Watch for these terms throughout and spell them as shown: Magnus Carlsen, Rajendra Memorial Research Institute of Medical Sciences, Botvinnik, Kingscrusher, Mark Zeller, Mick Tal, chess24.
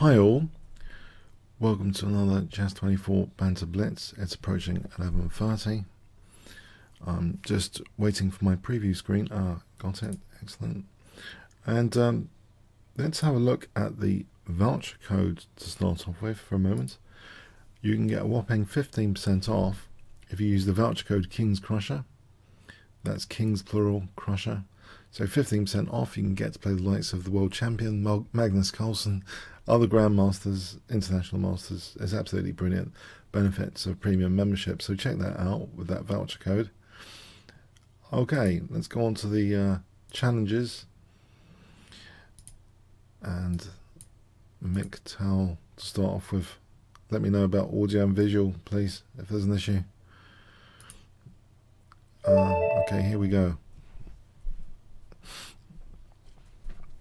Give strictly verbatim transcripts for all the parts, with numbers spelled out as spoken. Hi all, welcome to another chess twenty-four Banter Blitz. It's approaching eleven thirty. I'm just waiting for my preview screen. Ah, got it, excellent. And um, let's have a look at the voucher code to start off with for a moment. You can get a whopping fifteen percent off if you use the voucher code Kingscrusher. That's Kings plural, Crusher. So fifteen percent off, you can get to play the likes of the world champion, Magnus Carlsen, other grandmasters, international masters. It's absolutely brilliant. Benefits of premium membership. So check that out with that voucher code. Okay, let's go on to the uh, challenges. And Mick Tal to start off with. Let me know about audio and visual, please, if there's an issue. Uh, okay, here we go.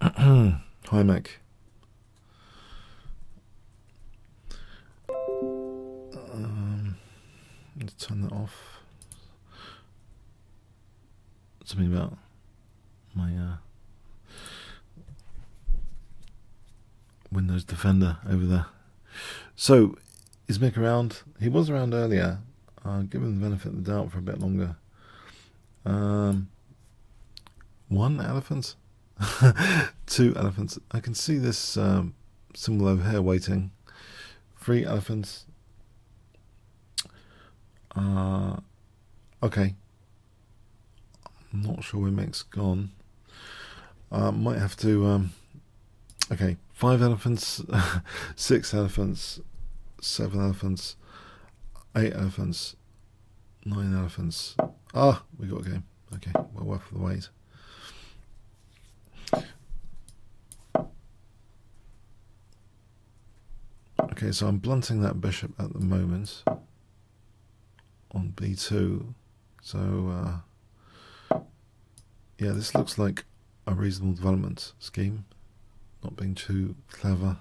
Hi, Mick. Um, let's turn that off. Something about my uh, Windows Defender over there. So, is Mick around? He was around earlier. I'll give him the benefit of the doubt for a bit longer. Um, one elephant? Two elephants. I can see this um, symbol over here waiting. Three elephants. Uh, okay. I'm not sure where Mick's gone. Uh, might have to. Um, okay. Five elephants. Six elephants. Seven elephants. Eight elephants. Nine elephants. Ah, we got a game. Okay. Well worth the wait. Okay, so I'm blunting that bishop at the moment on b two. So, uh, yeah, this looks like a reasonable development scheme. Not being too clever.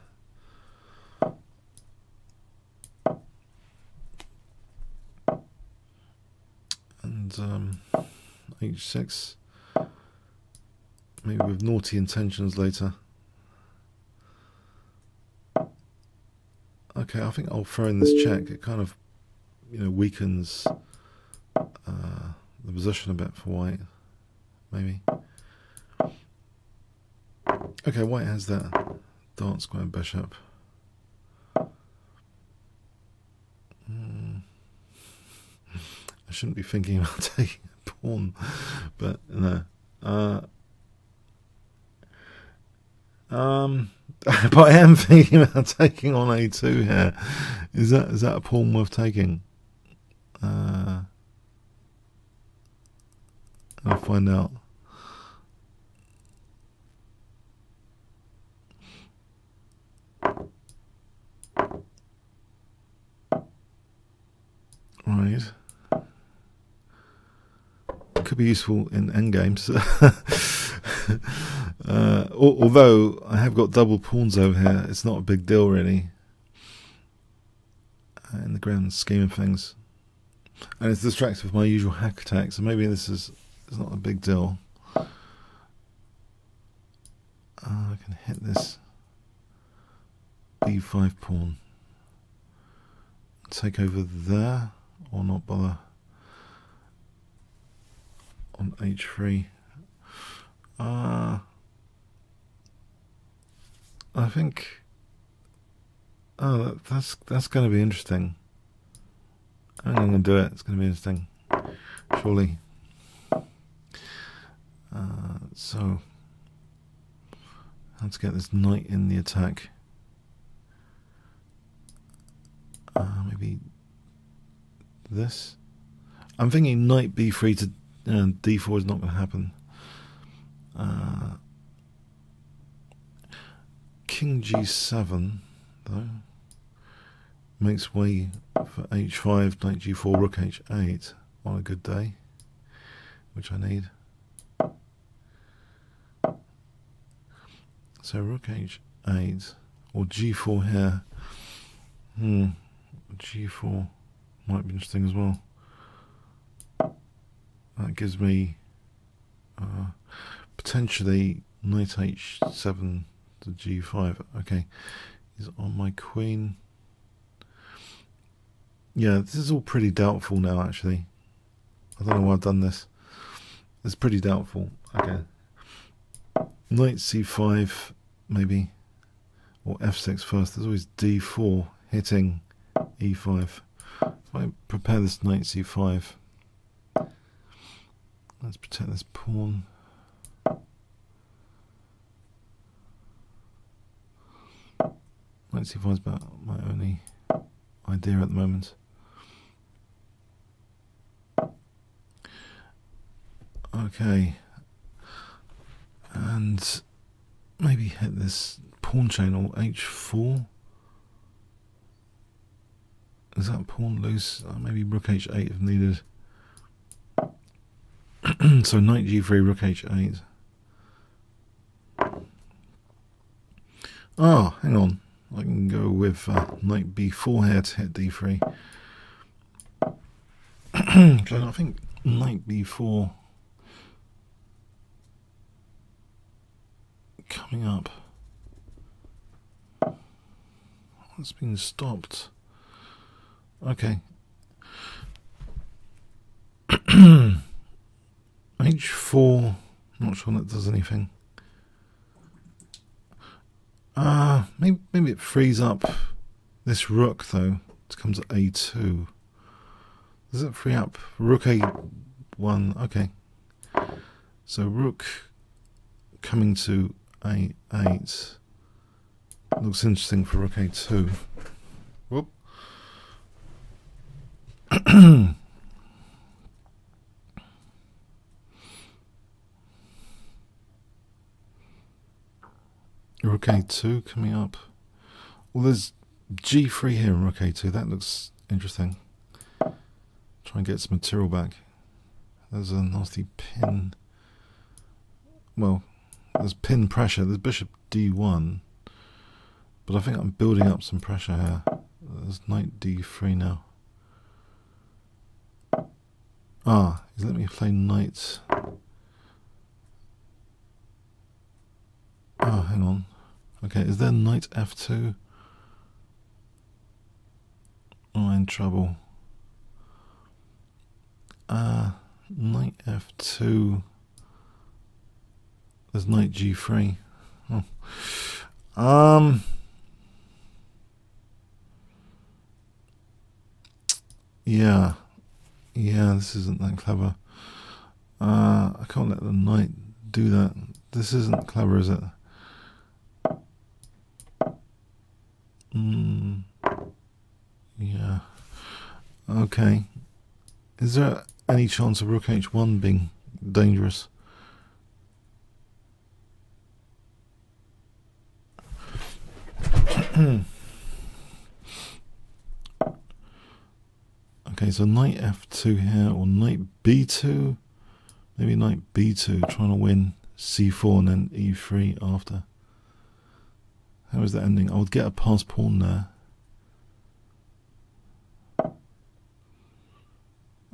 And um, h six. Maybe with naughty intentions later. Okay, I think I'll throw in this check. It kind of, you know, weakens uh, the position a bit for White, maybe. Okay, White has that dark square bishop. Mm. I shouldn't be thinking about taking a pawn, but no. Uh, Um, but I am thinking about taking on a two here. Is that is that a pawn worth taking? Uh, I'll find out. Right, could be useful in endgames. Uh, although I have got double pawns over here, it's not a big deal really in the grand scheme of things, and it's distracted with my usual hack attack, so maybe this is it's not a big deal. uh, I can hit this b five pawn, take over there, or not bother on h three. Uh, I think oh that, that's that's going to be interesting. I think I'm going to do it. It's going to be interesting, surely. Uh, so let's get this knight in the attack. Uh, maybe this. I'm thinking knight b three to uh, d four is not going to happen. Uh, King g seven though makes way for h five, knight g four, rook h eight on a good day, which I need. So rook h eight or g four here. Hmm, g four might be interesting as well. That gives me uh, potentially knight h seven to g five. Okay, He's on my queen. Yeah, this is all pretty doubtful now, actually. I don't know why I've done this. It's pretty doubtful. Okay. Knight c five, maybe. Or f six first. There's always d four hitting e five. If I prepare this knight c five, let's protect this pawn. Knight c five is about my only idea at the moment. Okay, and maybe hit this pawn chain or h four. Is that pawn loose? Oh, maybe rook h eight if needed. So knight g three, rook h eight. Oh, hang on. I can go with uh, knight b four here to hit d three. So I think knight b four coming up. It's been stopped. Okay. h four. Not sure that does anything. Ah, uh, maybe maybe it frees up this rook though. It comes at a two. Does it free up rook a one? Okay. So rook coming to a eight looks interesting for rook a two. Whoop. Rook a two coming up. Well, there's g three here in rook a two. That looks interesting. Try and get some material back. There's a nasty pin. Well, there's pin pressure. There's bishop d one. But I think I'm building up some pressure here. There's knight d three now. Ah, he's letting me play knight. Oh, hang on. Okay, is there knight f two? Oh, I'm in trouble. Uh, knight f two. There's knight g three. Oh. Um. Yeah. Yeah, this isn't that clever. Uh, I can't let the knight do that. This isn't clever, is it? Mm, yeah. Okay. Is there any chance of rook h one being dangerous? Okay, so knight f two here, or knight b two. Maybe knight b two, trying to win c four and then e three after. How is that ending? I would get a passed pawn there.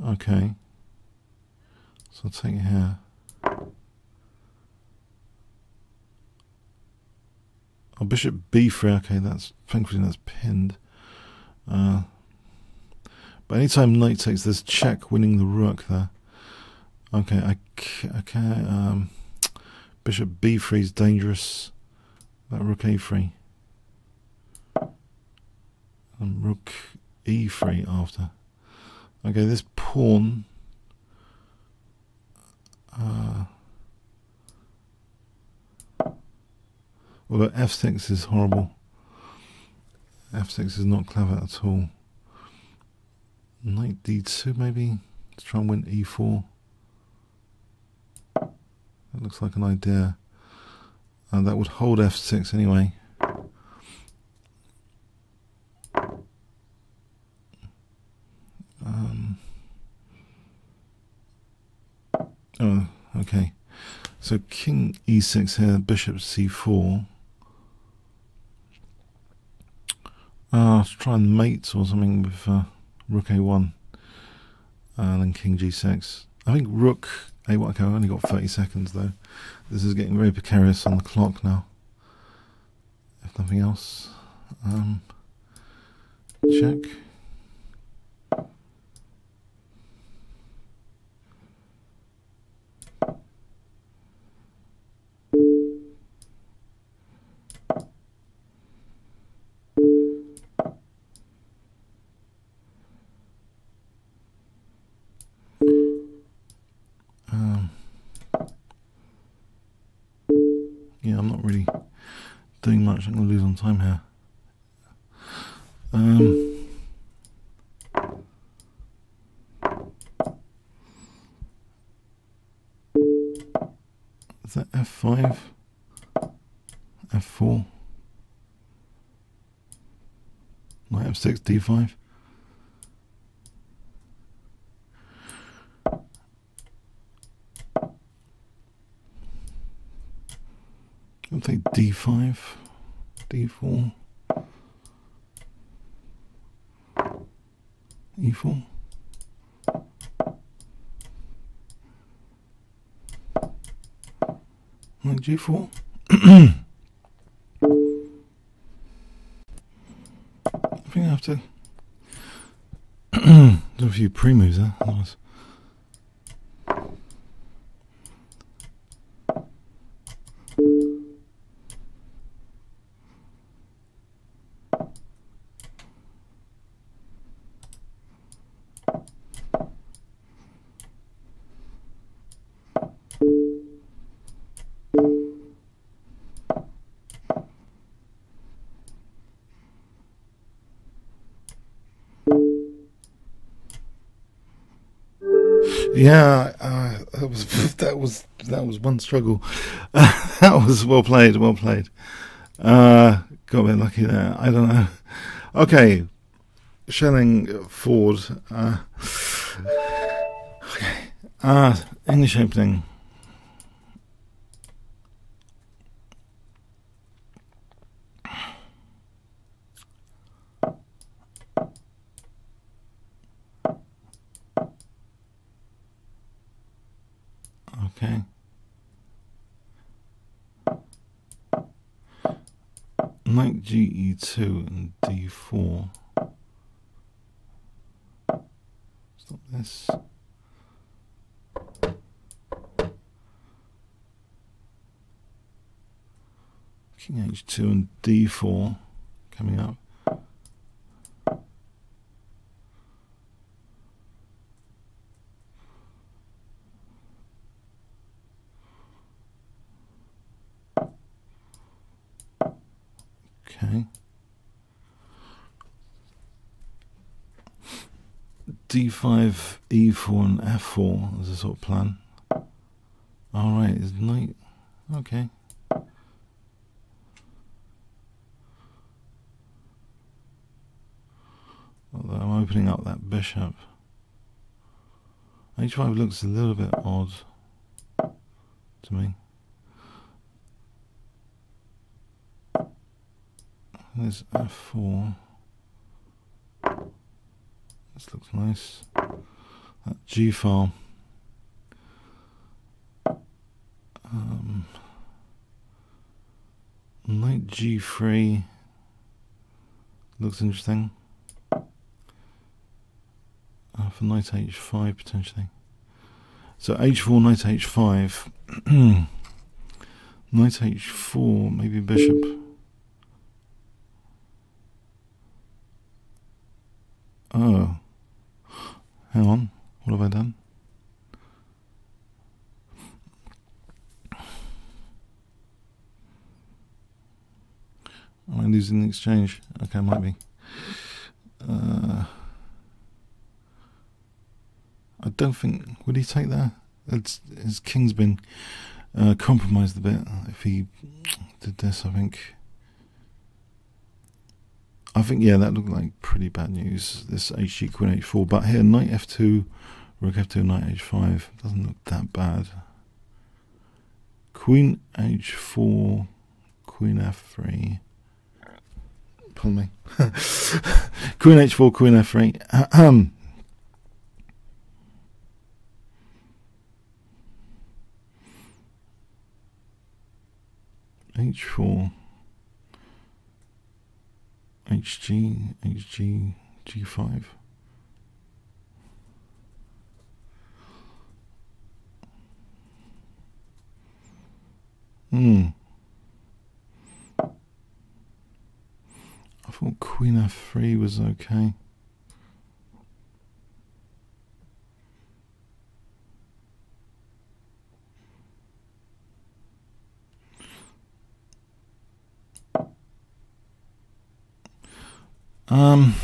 Okay. So I'll take it here. Oh, bishop b three. Okay, that's thankfully that's pinned. Uh, but anytime knight takes this check, winning the rook there. Okay, I okay. Um, bishop b three is dangerous. That rook a three and rook e three after. Okay, this pawn. Uh, well, f six is horrible. f six is not clever at all. Knight d two maybe to try and win e four. That looks like an idea. And that would hold f six anyway. Um, oh, okay. So king e six here, bishop c four. Uh, let's try and mate or something with uh, rook a one. And then king g six. I think rook a one. Okay, I've only got thirty seconds though. This is getting very precarious on the clock now. If nothing else. Um, check. Doing much, I'm going to lose on time here. Um, is that F five? F four? Knight F six, D five? I'll take D five, D four, E four. Like G four. I think I have to do a few pre-moves there. Nice. Yeah, uh, that was that was that was one struggle. Uh, that was well played, well played. Uh, got a bit lucky there. I don't know. Okay, shelling forward. Uh, okay, uh, English opening. Okay. Knight G E two and D four. Stop this. King H two and D four coming up. D five, E four, and F four is a sort of plan. Alright, is knight. Okay. Although I'm opening up that bishop. H five looks a little bit odd to me. There's F four. This looks nice. That G file. Um, Knight G three looks interesting. Uh, for Knight H five potentially. So H four, Knight H five. Knight H four, maybe Bishop. Oh. Hang on, what have I done? Am I losing the exchange? Okay, I might be. Uh, I don't think... Would he take that? It's, his king's been uh, compromised a bit if he did this, I think. I think, yeah, that looked like pretty bad news, this hg, queen h four, but here, knight f two, rook f two, knight h five, doesn't look that bad. Queen h four, queen f three, pardon me, queen h four, queen f three, h four. Hg, Hg, G five. Hmm. I thought Queen F three was okay. Um.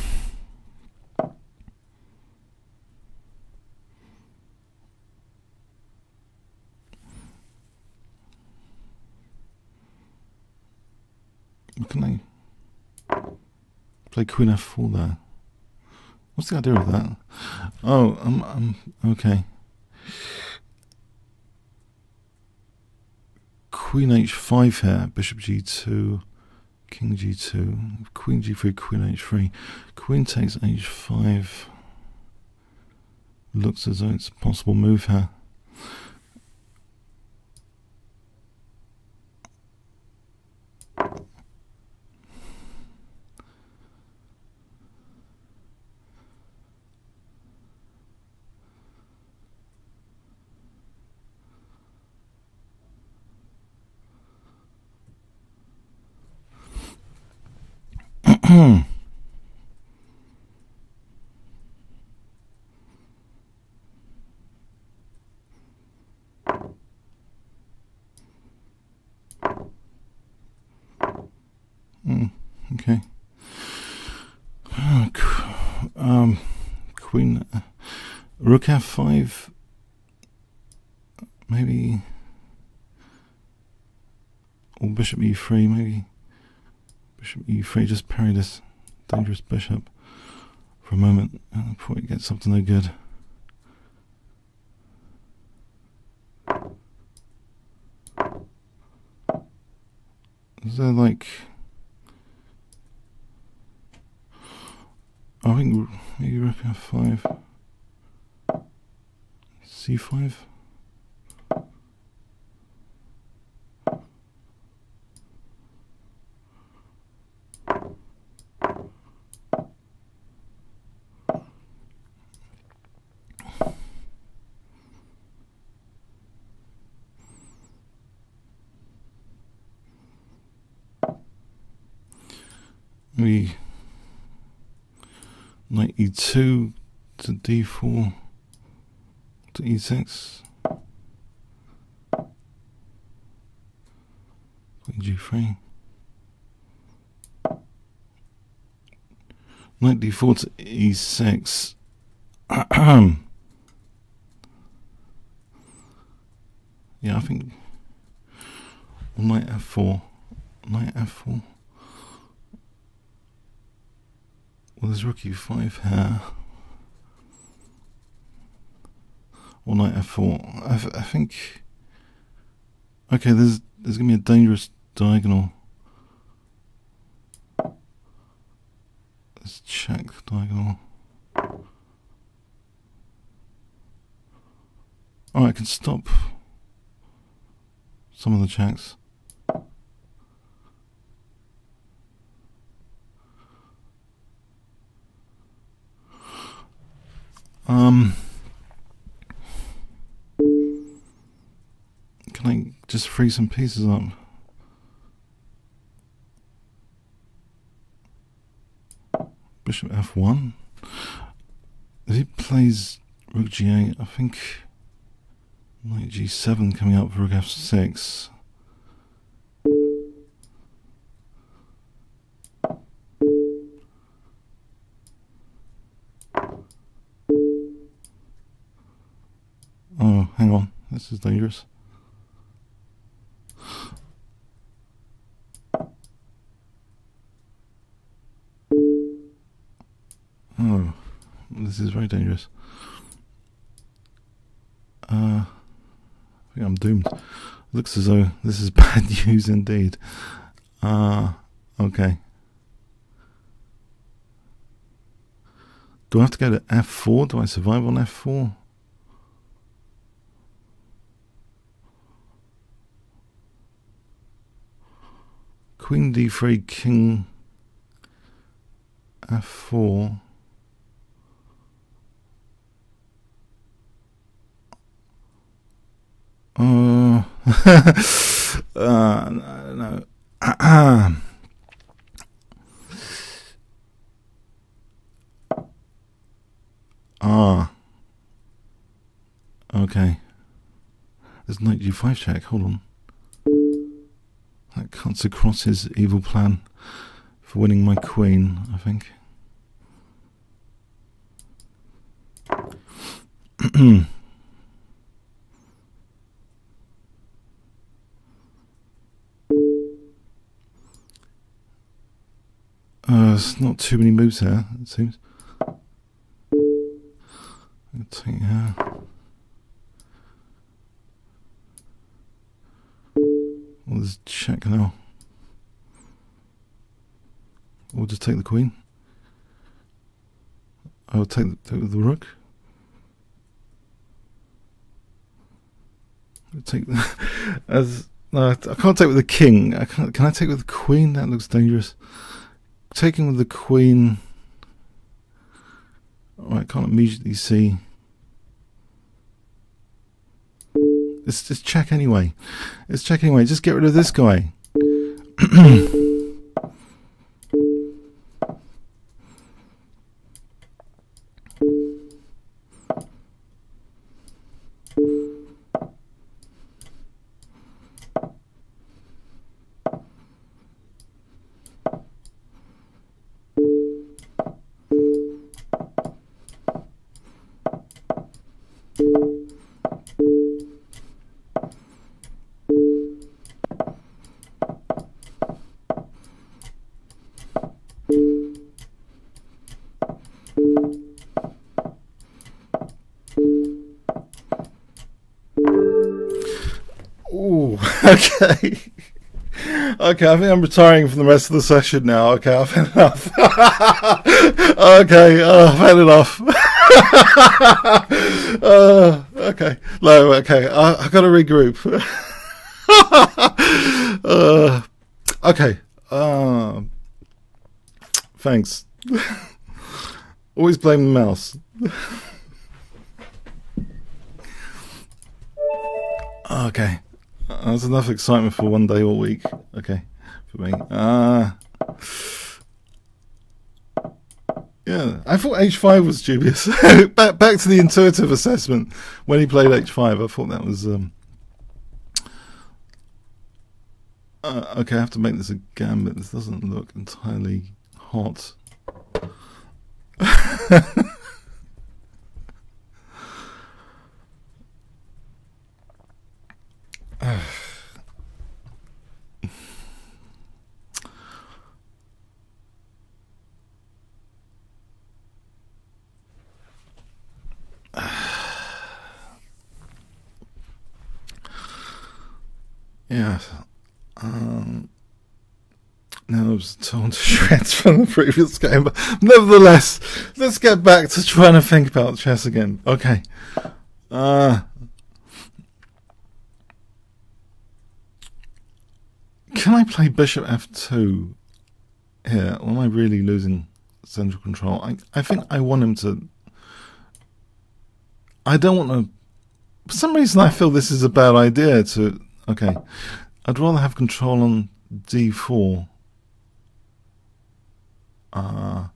Can I play Queen F four there? What's the idea of that? Oh, I'm I'm okay. Queen H five here, Bishop G two. King G two, Queen G three, Queen H three, Queen takes H five. Looks as though it's a possible move here. Hmm. Mm, okay. Uh, um, Queen, uh, Rook F five. Maybe, or Bishop E three. Maybe. Bishop E three, just parry this dangerous bishop for a moment before it gets up to no good. Is there like... I think maybe Rook F five, C five? Maybe knight E two to D four to E six, queen G three, knight D four to E six. Yeah, I think knight F four, knight F four. Well, there's rook E five here, or knight F four. I, f I think. Okay, there's there's gonna be a dangerous diagonal. Let's check the diagonal. Oh, I can stop some of the checks. Um, can I just free some pieces up? Bishop F one. If he plays Rook G eight, I think Knight G seven coming up for Rook F six. Oh, hang on. This is dangerous. Oh, this is very dangerous. Uh, I think I'm doomed. Looks as though this is bad news indeed. Uh, okay. Do I have to go to F four? Do I survive on F four? Queen D three, King f four. Oh, uh, no. no. ah, okay. There's knight g five check. Hold on. That cuts across his evil plan for winning my queen, I think. Uh, it's not too many moves here, it seems. I'll take her. Well, there's check now. We'll just take the queen. I'll take the, take the rook. I'll take the as no, I can't take with the king. I can't. Can I take with the queen? That looks dangerous. Taking with the queen. Oh, I can't immediately see. Let's just check anyway. Let's check anyway. Just get rid of this guy. Okay. Okay, I think I'm retiring from the rest of the session now. Okay, I've had enough. Okay, uh, I've had enough. uh, okay, no, okay, I, I've got to regroup. uh, okay, uh, thanks. Always blame the mouse. Okay. That's enough excitement for one day or week. Okay, for me. Uh, yeah, I thought h five was dubious. back, back to the intuitive assessment. When he played h five, I thought that was... Um, uh, okay, I have to make this a gambit. This doesn't look entirely hot. Yeah. Um, now I was torn to shreds from the previous game, but nevertheless, let's get back to trying to think about chess again. Okay. Uh, can I play bishop f two here? Or am I really losing central control? I, I think I want him to... I don't want to... For some reason I feel this is a bad idea to... Okay, I'd rather have control on d four. Uh,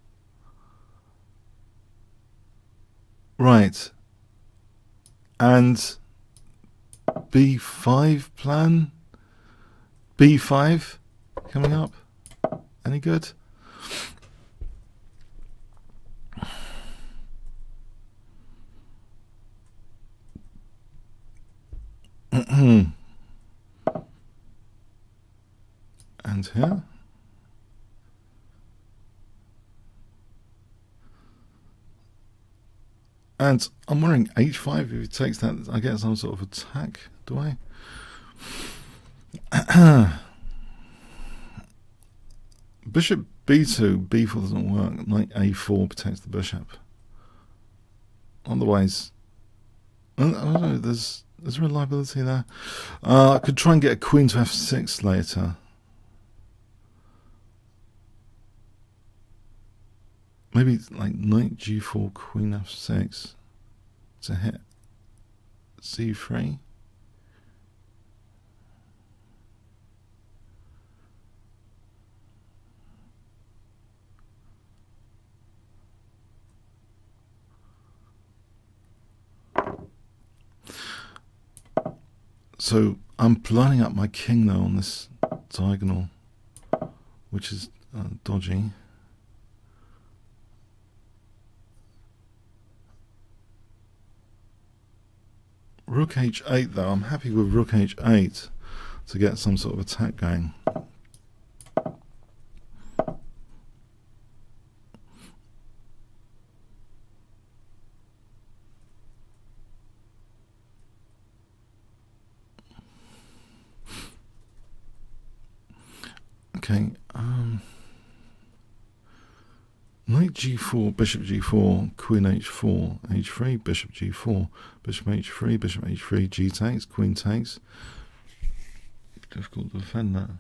right. And b five plan? b five coming up? Any good? And here. And I'm wondering h five, if he takes that, I get some sort of attack, do I? Bishop b two, b four doesn't work. Knight a four protects the bishop. Otherwise, I don't know, there's, there's reliability there. Uh, I could try and get a queen to f six later. Maybe it's like knight g four, queen f six to hit c three. So I'm blunting up my king though on this diagonal, which is uh, dodgy. Rook h eight though, I'm happy with rook h eight to get some sort of attack going. Okay, um, knight g four, bishop g four, queen h four, h three, bishop g four, bishop h three, bishop h three, g takes, queen takes. Difficult to defend that.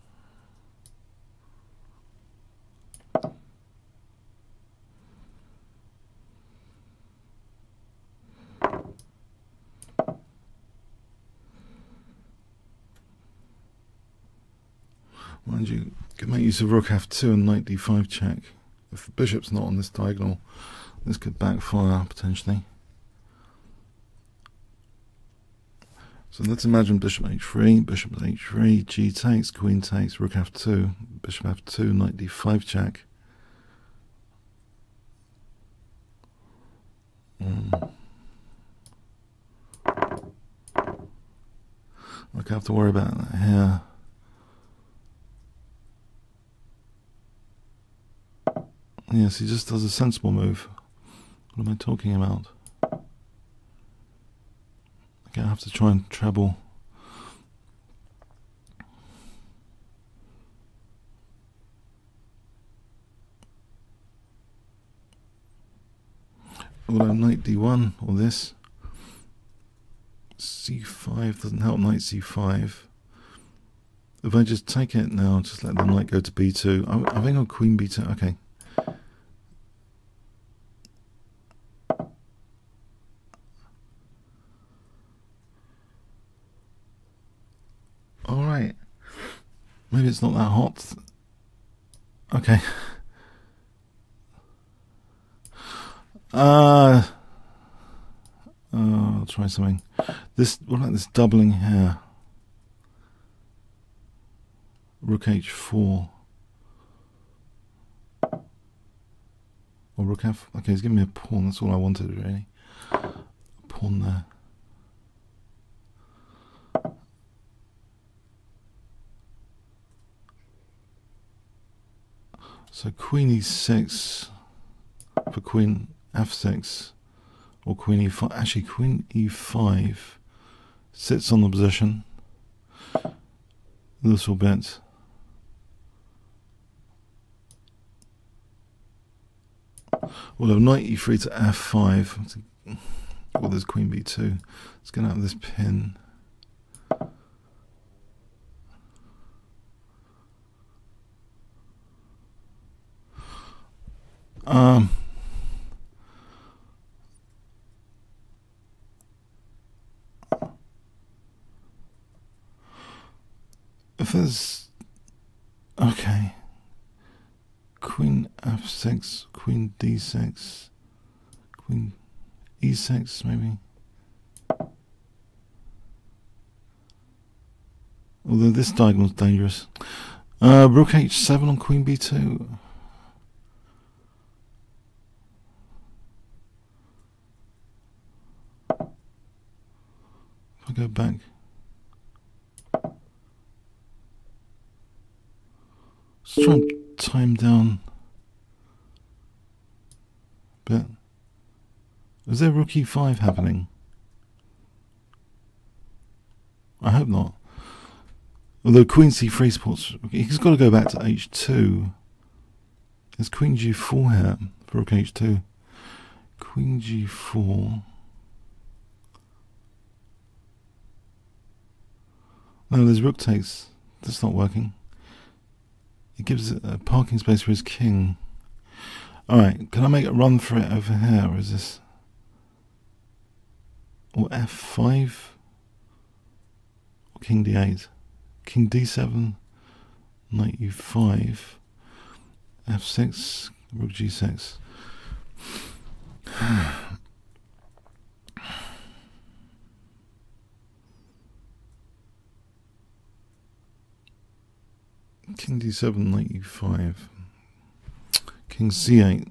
Mind you, could make use of rook f two and knight d five check. If the bishop's not on this diagonal, this could backfire potentially. So let's imagine bishop h three, bishop h three, g takes, queen takes, rook f two, bishop f two, knight d five check. Um, I have to worry about that here. Yes, he just does a sensible move. What am I talking about? I'm gonna have to try and treble. Although knight d one or this. c five doesn't help knight c five. If I just take it now, just let the knight go to b two. I, I think I'll queen b two. Okay. Maybe it's not that hot. Okay. Uh, oh, I'll try something. This, what about this doubling here? Rook h four. Or rook f. Okay, he's giving me a pawn. That's all I wanted, really. A pawn there. So queen e six for queen f six or queen e five. Actually, queen e five sits on the position a little bit. Well, knight e three to f five. Well, there's queen b two. It's going to have this pin. Um, if there's, okay, queen f six, queen d six, queen e six maybe, although this diagonal's dangerous. Uh, rook h seven on queen b two. I'll go back. Let's try and time down a bit. Is there rook e five happening? I hope not. Although queen c three supports, he's got to go back to h two. There's queen g four here for rook h two. Queen g four. No, there's rook takes. That's not working. It gives a parking space for his king. Alright, can I make a run for it over here, or is this... or f five? Or king d eight? King d seven, knight u five, f six, rook g six. King d seven, knight u five, king c eight.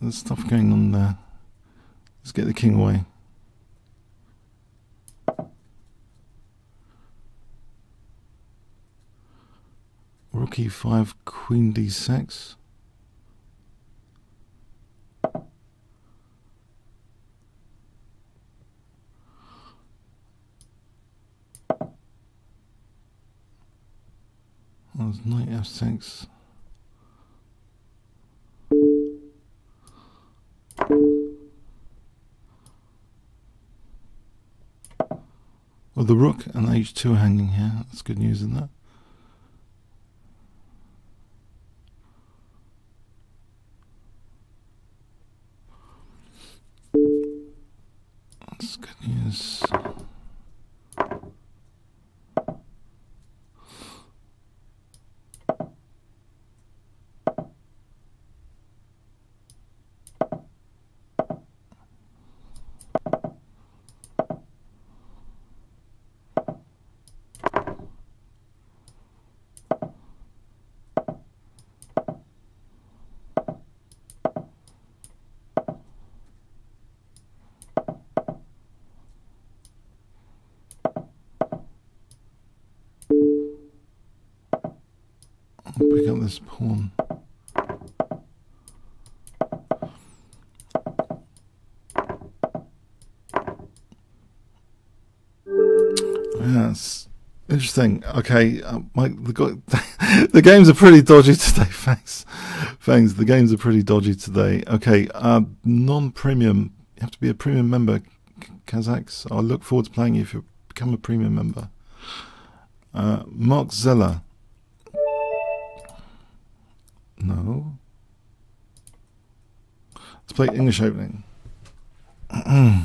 There's stuff going on there. Let's get the king away. Rook e five, queen d six. There's knight f six. Well, the rook and h two are hanging here. That's good news, isn't it? That's good news. Pick up this pawn. Yes, interesting. Okay, uh, my the, go the games are pretty dodgy today. Thanks, thanks. The games are pretty dodgy today. Okay, uh, non-premium. You have to be a premium member, Kazakhs. I look forward to playing you if you become a premium member. Uh, Mark Zeller. No. Let's play English opening. Any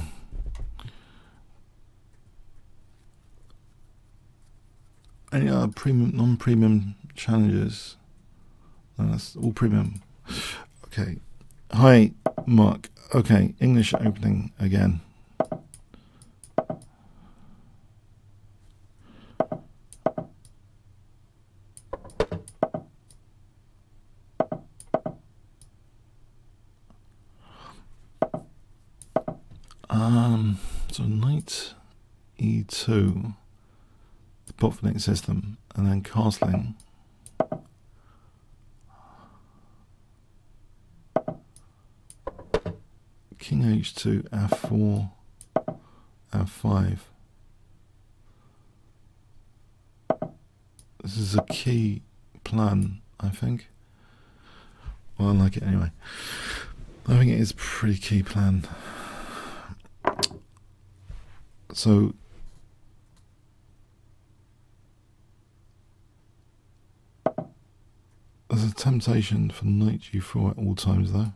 other premium, non-premium challenges? No, that's all premium. Okay. Hi, Mark. Okay, English opening again. Um, so knight e two, the Botvinnik system, and then castling. King h two, f four, f five. This is a key plan, I think. Well, I like it anyway. I think it is a pretty key plan. So there's a temptation for knight g four at all times, though.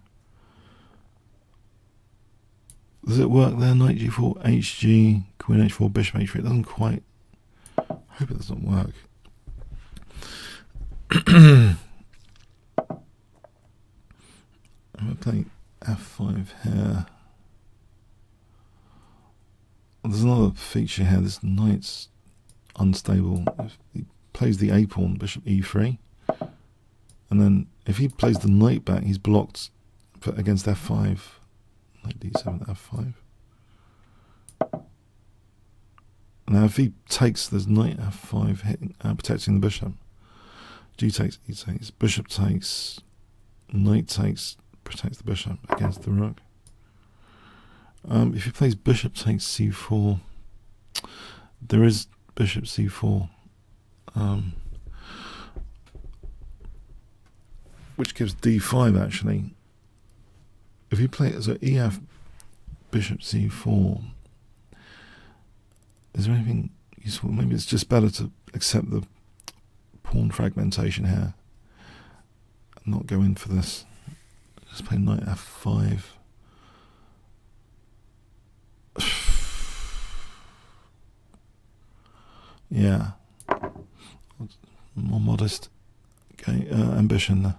Does it work there? Knight g four, hg, queen h four, bishop h three. It doesn't quite. I hope it doesn't work. I'm gonna play f five here. There's another feature here. This knight's unstable. If he plays the a pawn, bishop e three, and then if he plays the knight back, he's blocked for, against f five, knight d seven, f five. Now, if he takes, there's knight f five hitting, uh, protecting the bishop. G takes, e takes, bishop takes, knight takes, protects the bishop against the rook. Um, if he plays bishop takes c four, there is bishop c four, um, which gives d five actually. If you play so ef bishop c four, is there anything useful? Maybe it's just better to accept the pawn fragmentation here and not go in for this. Let's play knight f five. Yeah, more modest. Okay, uh, ambition there.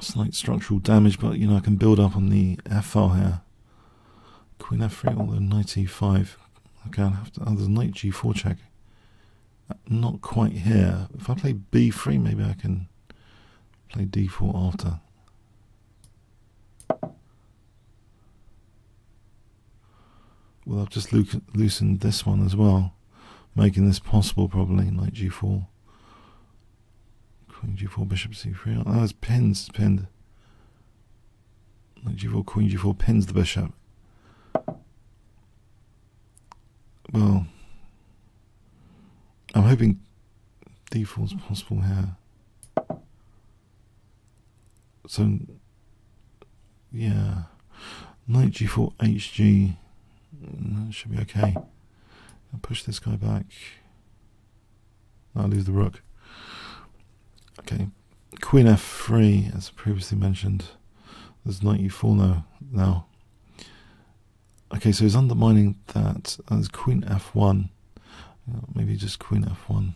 Slight structural damage, but you know I can build up on the f file here. Queen f three, although knight e five. Okay, I have to. Oh, there's knight g four check. Not quite here. If I play b three, maybe I can play d four after. Well, I've just loosened this one as well, making this possible probably. Knight g four, queen g four, bishop c three. Oh, it's pins, it's pinned. Knight g four, queen g four pins the bishop. Well, I'm hoping d four is possible here. So, yeah, knight g four, hg. That should be okay. I'll push this guy back. I'll lose the rook. Okay, queen f three, as previously mentioned. There's knight e four now. now. Okay, so he's undermining that. There's queen f one. Maybe just queen f one.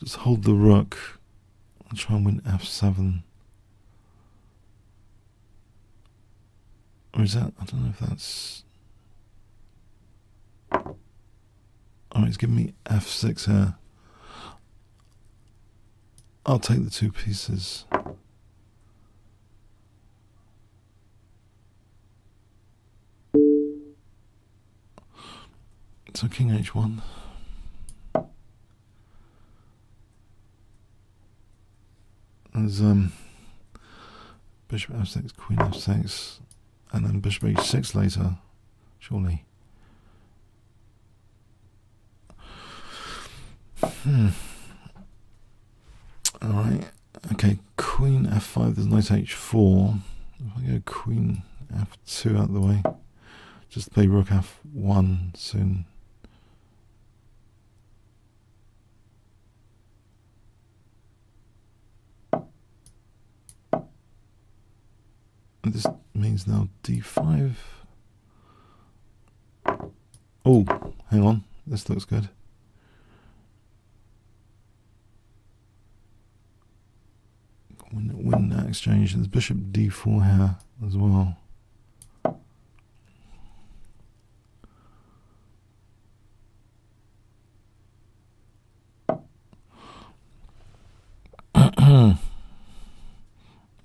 Just hold the rook and try and win f seven. Or is that, I don't know if that's... Alright, it's giving me f six here. I'll take the two pieces. So king h one. There's um, bishop f six, queen f six. And then bishop h six later, surely. Hmm. Alright. Okay, queen f five, there's knight h four. If I go queen f two out of the way, just play rook f one soon. This means now d five. Oh, hang on. This looks good. Win, win that exchange. There's bishop d four here as well.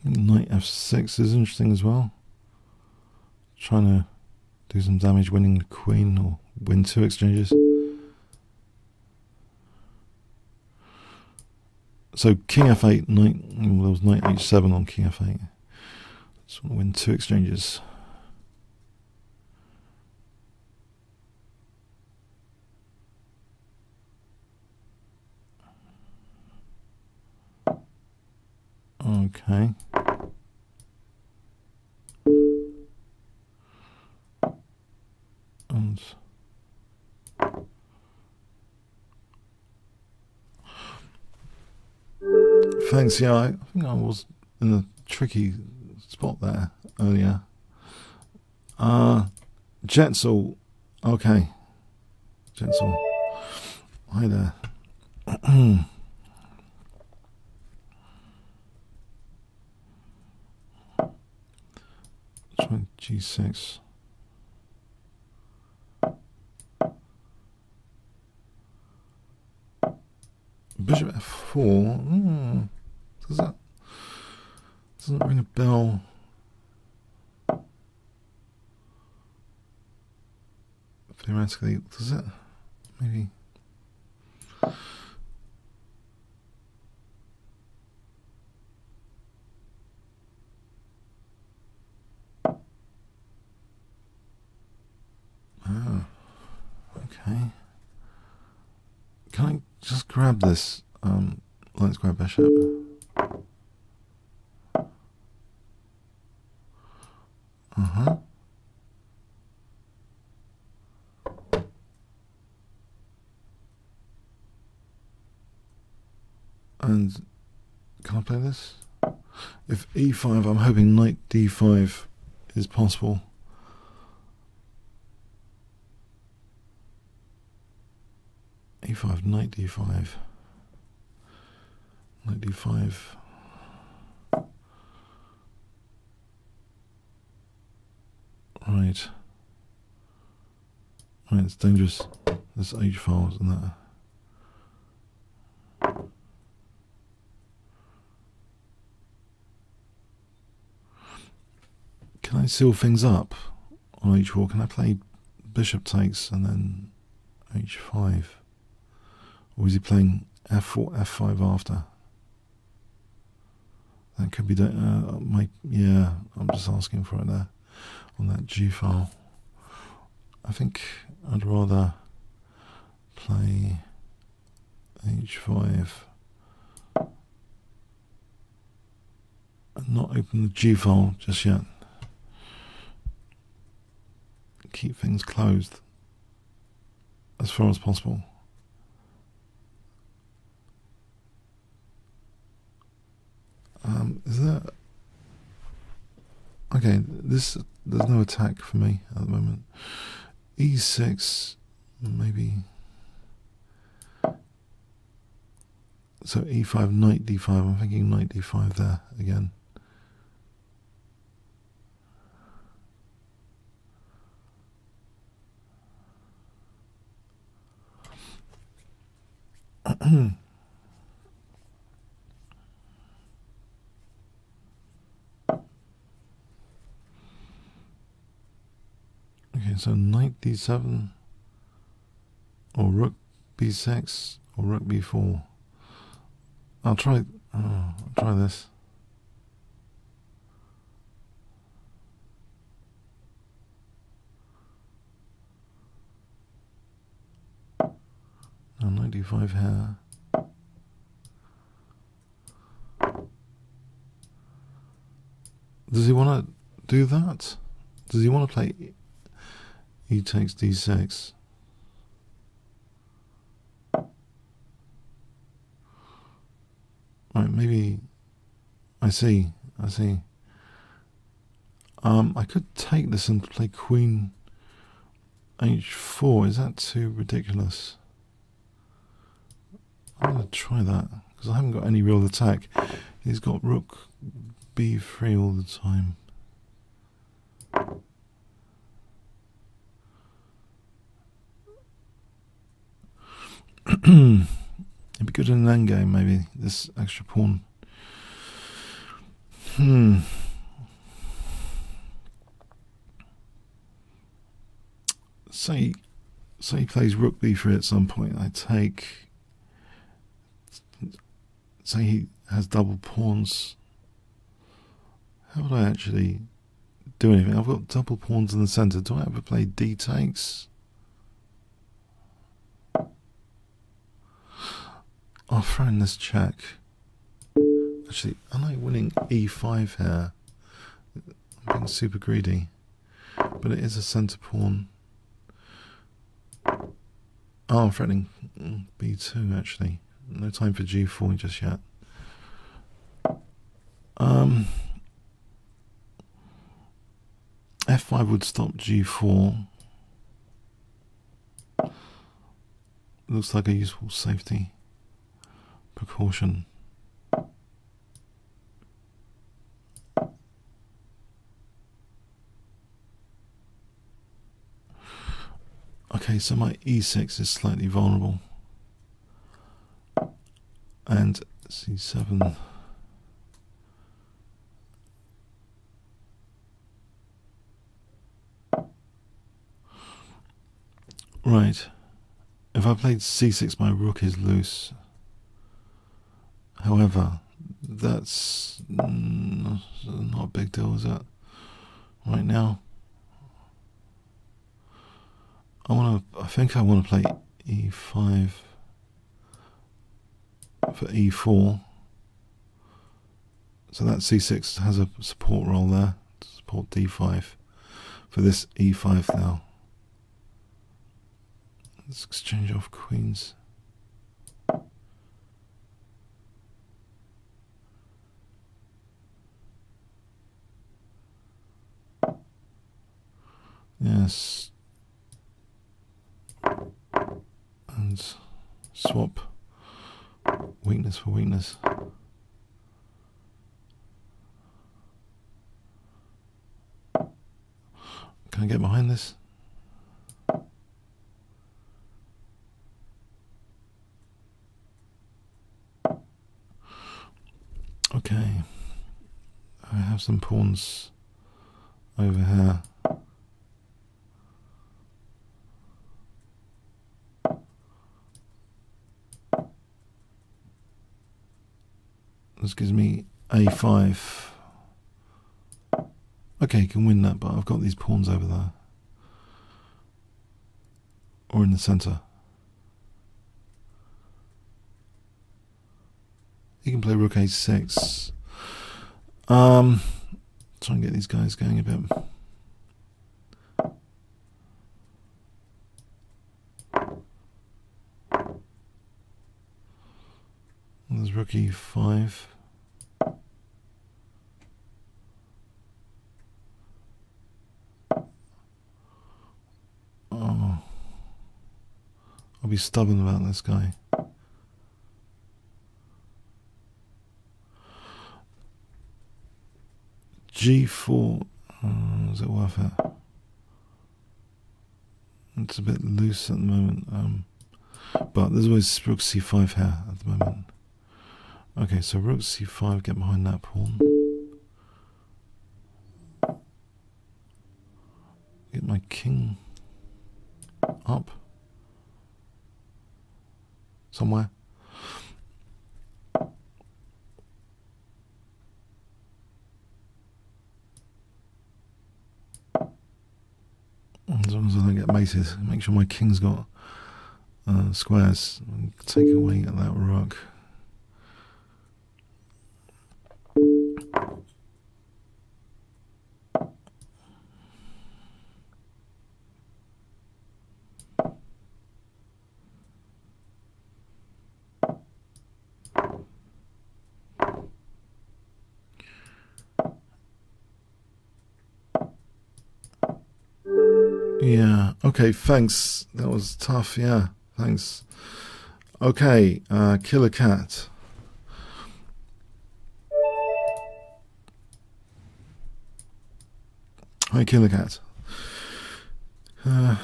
Knight f six is interesting as well. Trying to do some damage, winning the queen or win two exchanges. So king f eight, knight. Well, there was knight h seven on king f eight. Just want to win two exchanges. Okay. And thanks. Yeah, I think I was in a tricky spot there earlier. Uh, Jetzel. Okay. Jetzel. Hi there. Try g six. Bishop f four. Mm, does that doesn't ring a bell? Theoretically, does it? Maybe. Ah, okay. Can I just grab this um, light square bishop? Uh-huh. Oh, and can I play this? If e five, I'm hoping knight d five is possible. e five, knight d five. Knight d five. Right. Right, it's dangerous. This h file and that. Can I seal things up on h four? Can I play bishop takes and then h five? Or is he playing f four, f five after? That could be the, uh, my yeah. I'm just asking for it there on that g file. I think I'd rather play h five and not open the g file just yet. Keep things closed as far as possible. Um, is there... Okay, this there's no attack for me at the moment. e six, maybe... So e five, knight d five. I'm thinking knight d five there again. Okay, so knight d seven or rook b six or rook b four. I'll try oh, I'll try this. Now knight d five here. Does he want to do that? Does he want to play e takes d six? Right, maybe. I see. I see. Um, I could take this and play queen h four. Is that too ridiculous? I'm going to try that because I haven't got any real attack. He's got rook b three all the time. It'd be good in an endgame, maybe, this extra pawn. Hmm. Say, say he plays rook b three at some point. I take. Say he has double pawns. How would I actually do anything? I've got double pawns in the centre. Do I ever play d takes? I'll throw in this check. Actually, am I winning e five here? I'm being super greedy. But it is a centre pawn. Oh, I'm threatening b two actually. No time for g four just yet. Um, f five would stop g four. Looks like a useful safety precaution. Okay, so my e six is slightly vulnerable. And c seven. Right. If I played c six, my rook is loose. However, that's not a big deal, is it? Right now, I want to. I think I want to play e five for e four. So that c six has a support role there to support d five for this e five now. Let's exchange off queens. Yes. And swap weakness for weakness. Can I get behind this? Okay, I have some pawns over here. This gives me a five. Okay, I can win that, but I've got these pawns over there. Or in the centre. He can play rook a six. Um, try and get these guys going a bit. There's rook e five. Oh, I'll be stubborn about this guy. g four, oh, is it worth it? It's a bit loose at the moment, um, but there's always rook c five here at the moment. Okay, so rook c five, get behind that pawn. Get my king up somewhere. As long as I don't get maces, make sure my king's got uh, squares. And take away at that rook. Yeah, okay, thanks. That was tough, yeah, thanks. Okay, uh, Killer Cat. Hi, Killer Cat. Uh,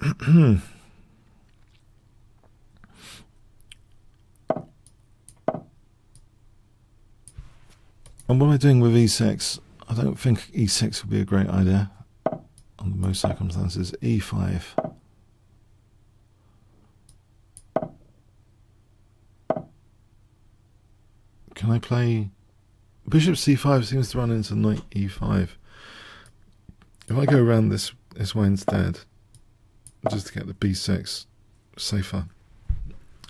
and what am I doing with e six? I don't think e six would be a great idea. Under most circumstances, e five. Can I play bishop c five? Seems to run into knight e five. If I go around this this way instead, just to get the b six safer.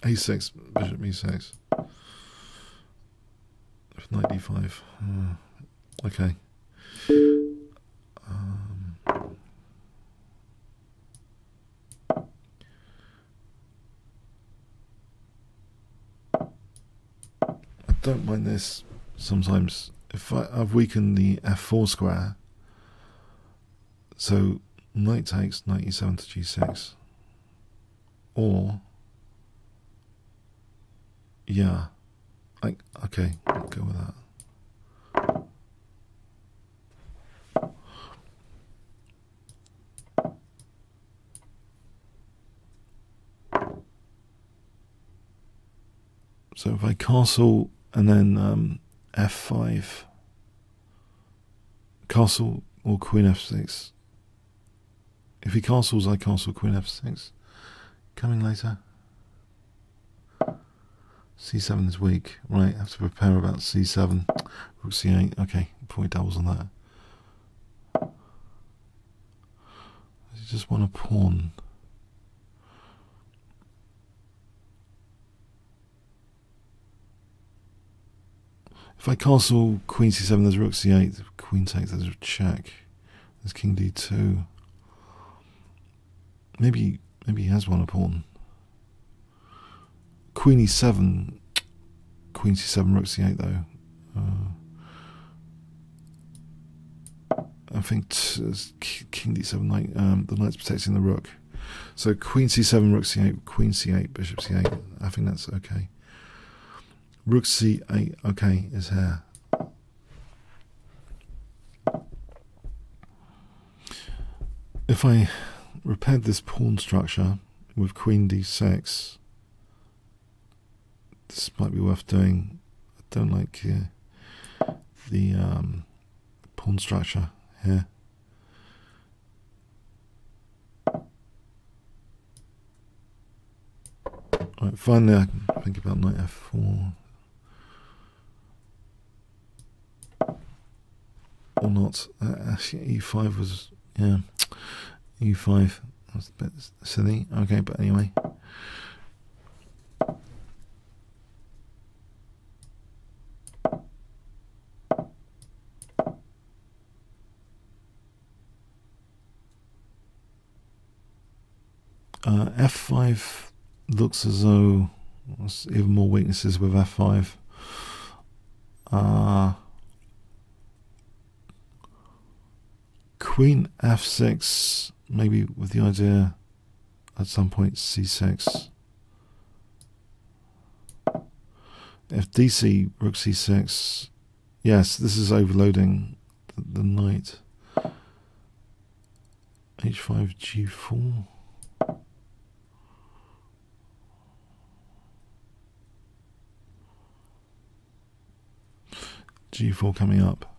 a six, bishop e six. With knight d five. Mm. Okay. Um, Don't mind this sometimes. If I, I've weakened the f four square, so knight takes knight e seven to g six, or yeah, like okay, I'll go with that. So if I castle. And then um, f five, castle or queen f six. If he castles, I castle queen f six. Coming later. c seven is weak. Right, I have to prepare about c seven. Rook c eight, okay, probably doubles on that. I just want a pawn. If I castle queen c seven, there's rook c eight, queen takes, there's a check, there's king d two. Maybe maybe he has won a pawn. Queen e seven, queen c seven, rook c eight though. Uh, think t king d seven, knight, um, the knight's protecting the rook. So queen c seven, rook c eight, queen c eight, bishop c eight. I think that's okay. Rook c eight, okay, is here. If I repaired this pawn structure with queen d six, this might be worth doing. I don't like uh, the um, pawn structure here. Right, finally I can think about knight f four. Or not. Uh, actually e five was, yeah, e five was a bit silly. Okay, but anyway. Uh, f five looks as though there's even more weaknesses with f five. Uh, queen f six, maybe with the idea at some point c six. If dc, rook c six, yes, this is overloading the, the knight. h five, g four. g four coming up.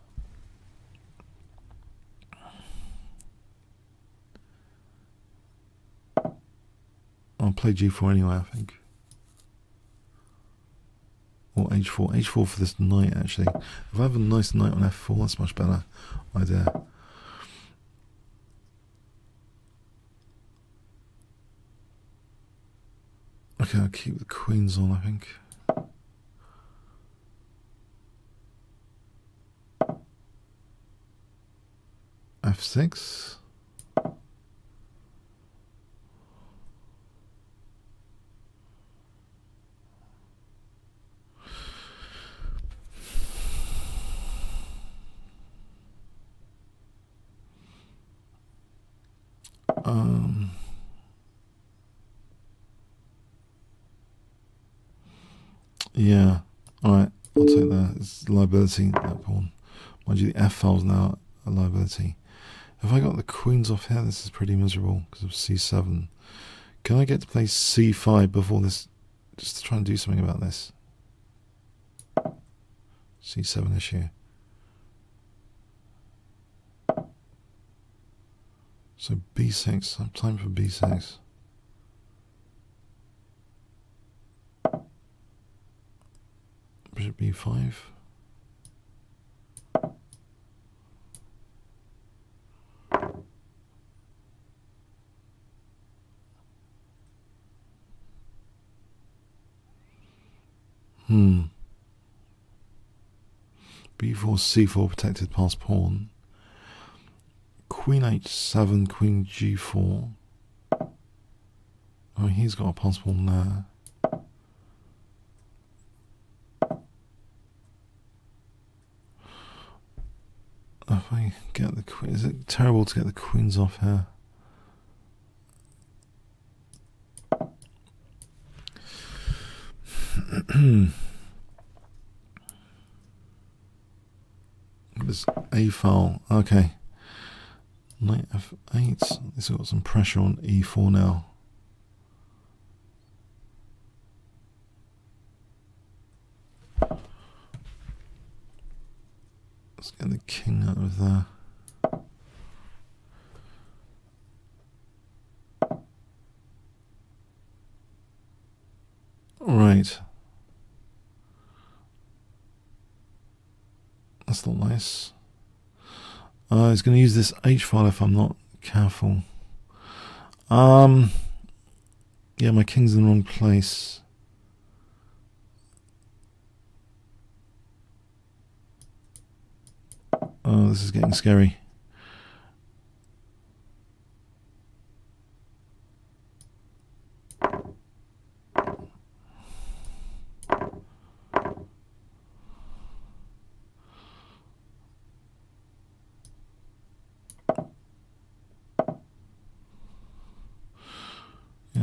I'll play g four anyway, I think. Or h four. h four for this knight, actually. If I have a nice knight on f four, that's much better idea. Okay, I'll keep the queens on, I think. f six. Um, yeah, alright, I'll take that. It's liability, that pawn. Mind you, the F file's now a liability. Have I got the queens off here? This is pretty miserable because of c seven. Can I get to play c five before this? Just to try and do something about this. c seven issue. So b six. I'm time for b six. Bishop b five. Hmm. b four, c four, protected past pawn. Queen h seven, queen g four. Oh, he's got a pass pawn there. If I get the queen, is it terrible to get the queens off here? This a file, okay. Knight f eight. This has got some pressure on e four now. Let's get the king out of there. Right. That's not nice. Uh, it's going to use this H file if I'm not careful. Um, yeah, my king's in the wrong place. Oh, this is getting scary.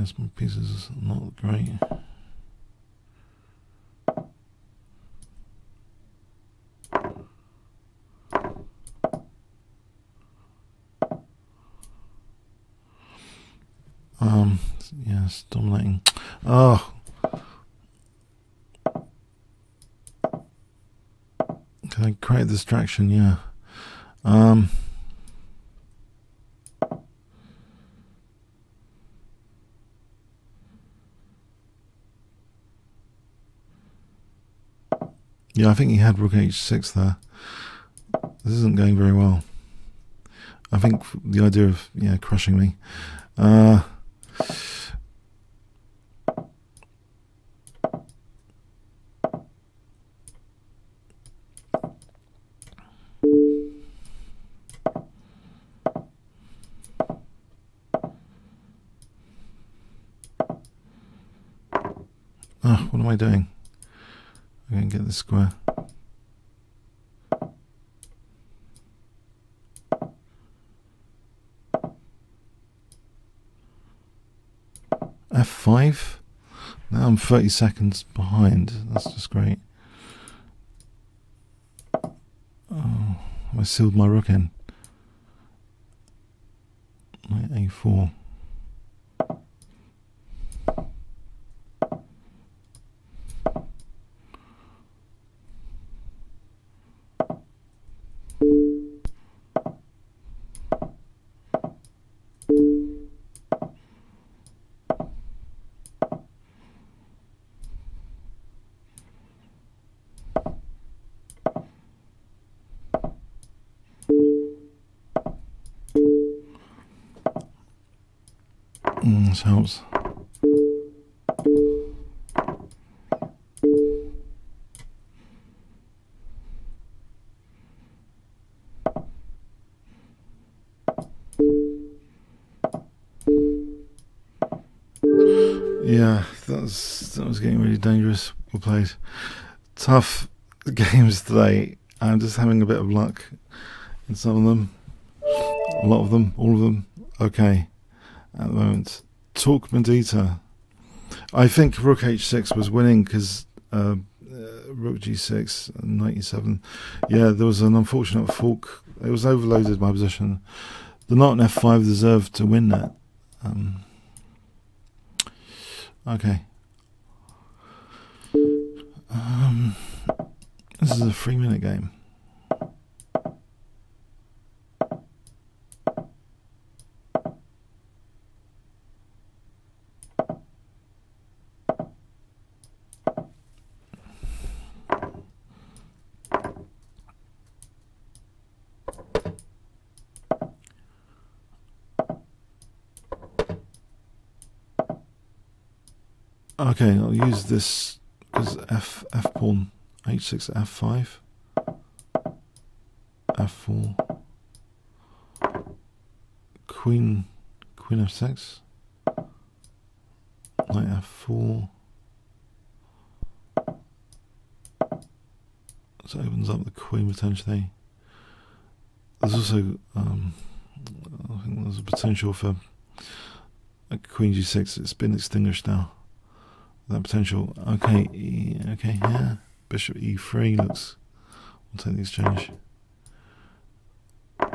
Yes, my piece is not great. Um, yes, dominating. Oh. Can I create a distraction? Yeah. Um. Yeah, I think he had rook h six there. This isn't going very well. I think the idea of, yeah, crushing me. Uh... Oh, what am I doing? I'm going to get this square. F five. Now I'm thirty seconds behind. That's just great. Oh, I sealed my rook in. My A four. This helps. Yeah, that was that was getting really dangerous. Well played. Tough games today. I'm just having a bit of luck in some of them. A lot of them, all of them. Okay. At the moment, Talk Medita. I think rook h six was winning because uh, uh, rook g six, ninety-seven. Yeah, there was an unfortunate fork. It was overloaded, my position. The knight on f five deserved to win that. Um, okay. Um, this is a three minute game. Okay, I'll use this because f f pawn h six f five f four queen queen f six knight f four. So it opens up the queen potentially. There's also um, I think there's a potential for a queen g six. It's been extinguished now. That potential. Okay, e, okay, yeah. Bishop e three looks. We'll take the exchange. Uh,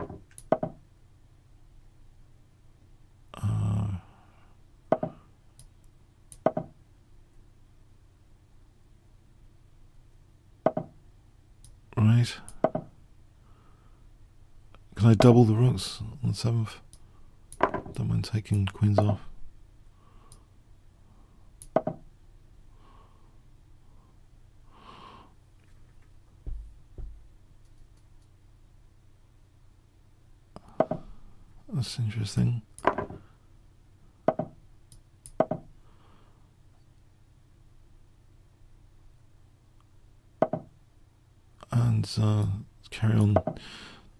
right. Can I double the rooks on the seventh? Don't mind taking queens off. That's interesting. And uh, carry on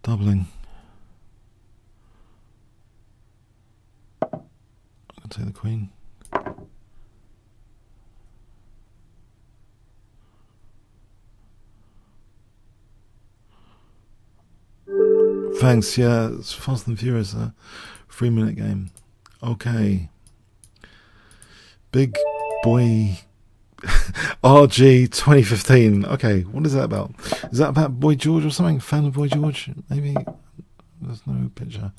doubling. I can take the queen. Thanks, yeah, it's Fast and Furious, a three minute game. Okay. Big Boy R G twenty fifteen. Okay, what is that about? Is that about Boy George or something? Fan of Boy George? Maybe. There's no picture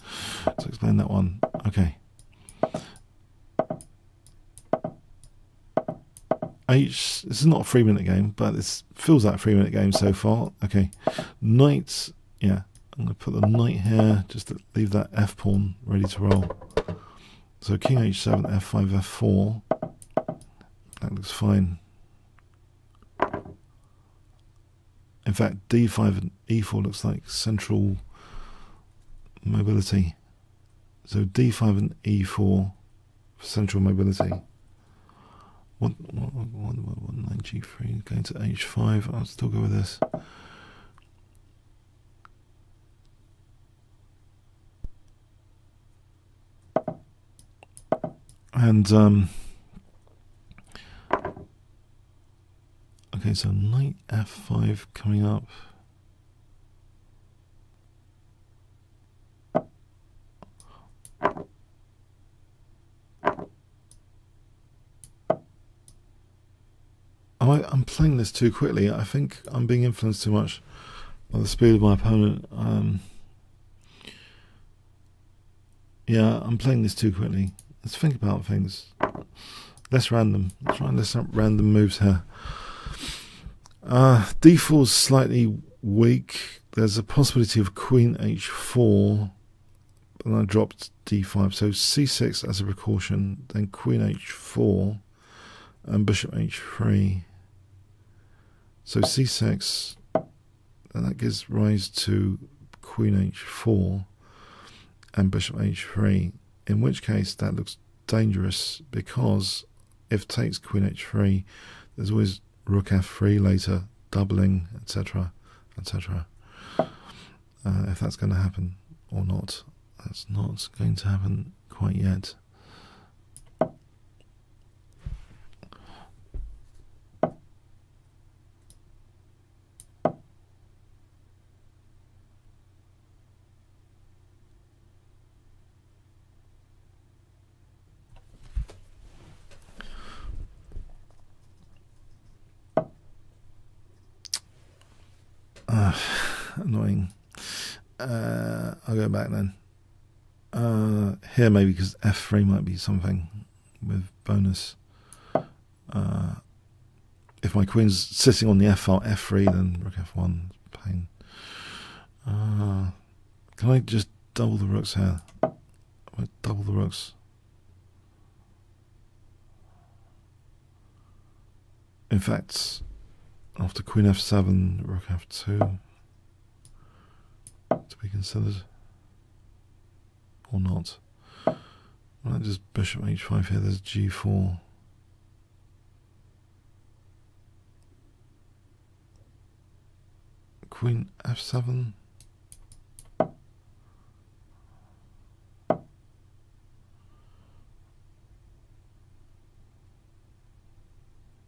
to explain that one. Okay. H. This is not a three minute game, but this feels like a three minute game so far. Okay. Knight. Yeah. I'm going to put the knight here, just to leave that f pawn ready to roll. So king h seven, f five, f four. That looks fine. In fact, d five and e four looks like central mobility. So d five and e four for central mobility. One, one, one, one, one, nine, g three, going to h five. I'll still go with this. And, um, okay, so knight f five coming up. I, I'm playing this too quickly. I think I'm being influenced too much by the speed of my opponent. Um, yeah, I'm playing this too quickly. Let's think about things. Less random. Let's try and less random moves here. Uh, d four is slightly weak. There's a possibility of queen h four, but then I dropped d five. So c six as a precaution, then queen h four, and bishop h three. So c six, and that gives rise to queen h four and bishop h three. In which case that looks dangerous, because if takes queen h three, there's always rook f three later, doubling, etc, etc. Uh, if that's going to happen or not, that's not going to happen quite yet. Annoying. Uh, I'll go back then. Uh, here maybe, because f three might be something with bonus. Uh, if my queen's sitting on the f file, f three, then rook f one, pain. Uh, can I just double the rooks here? I double the rooks. In fact, after queen f seven, rook f two. To be considered or not. Right, just bishop h five here. There's g four. Queen f seven.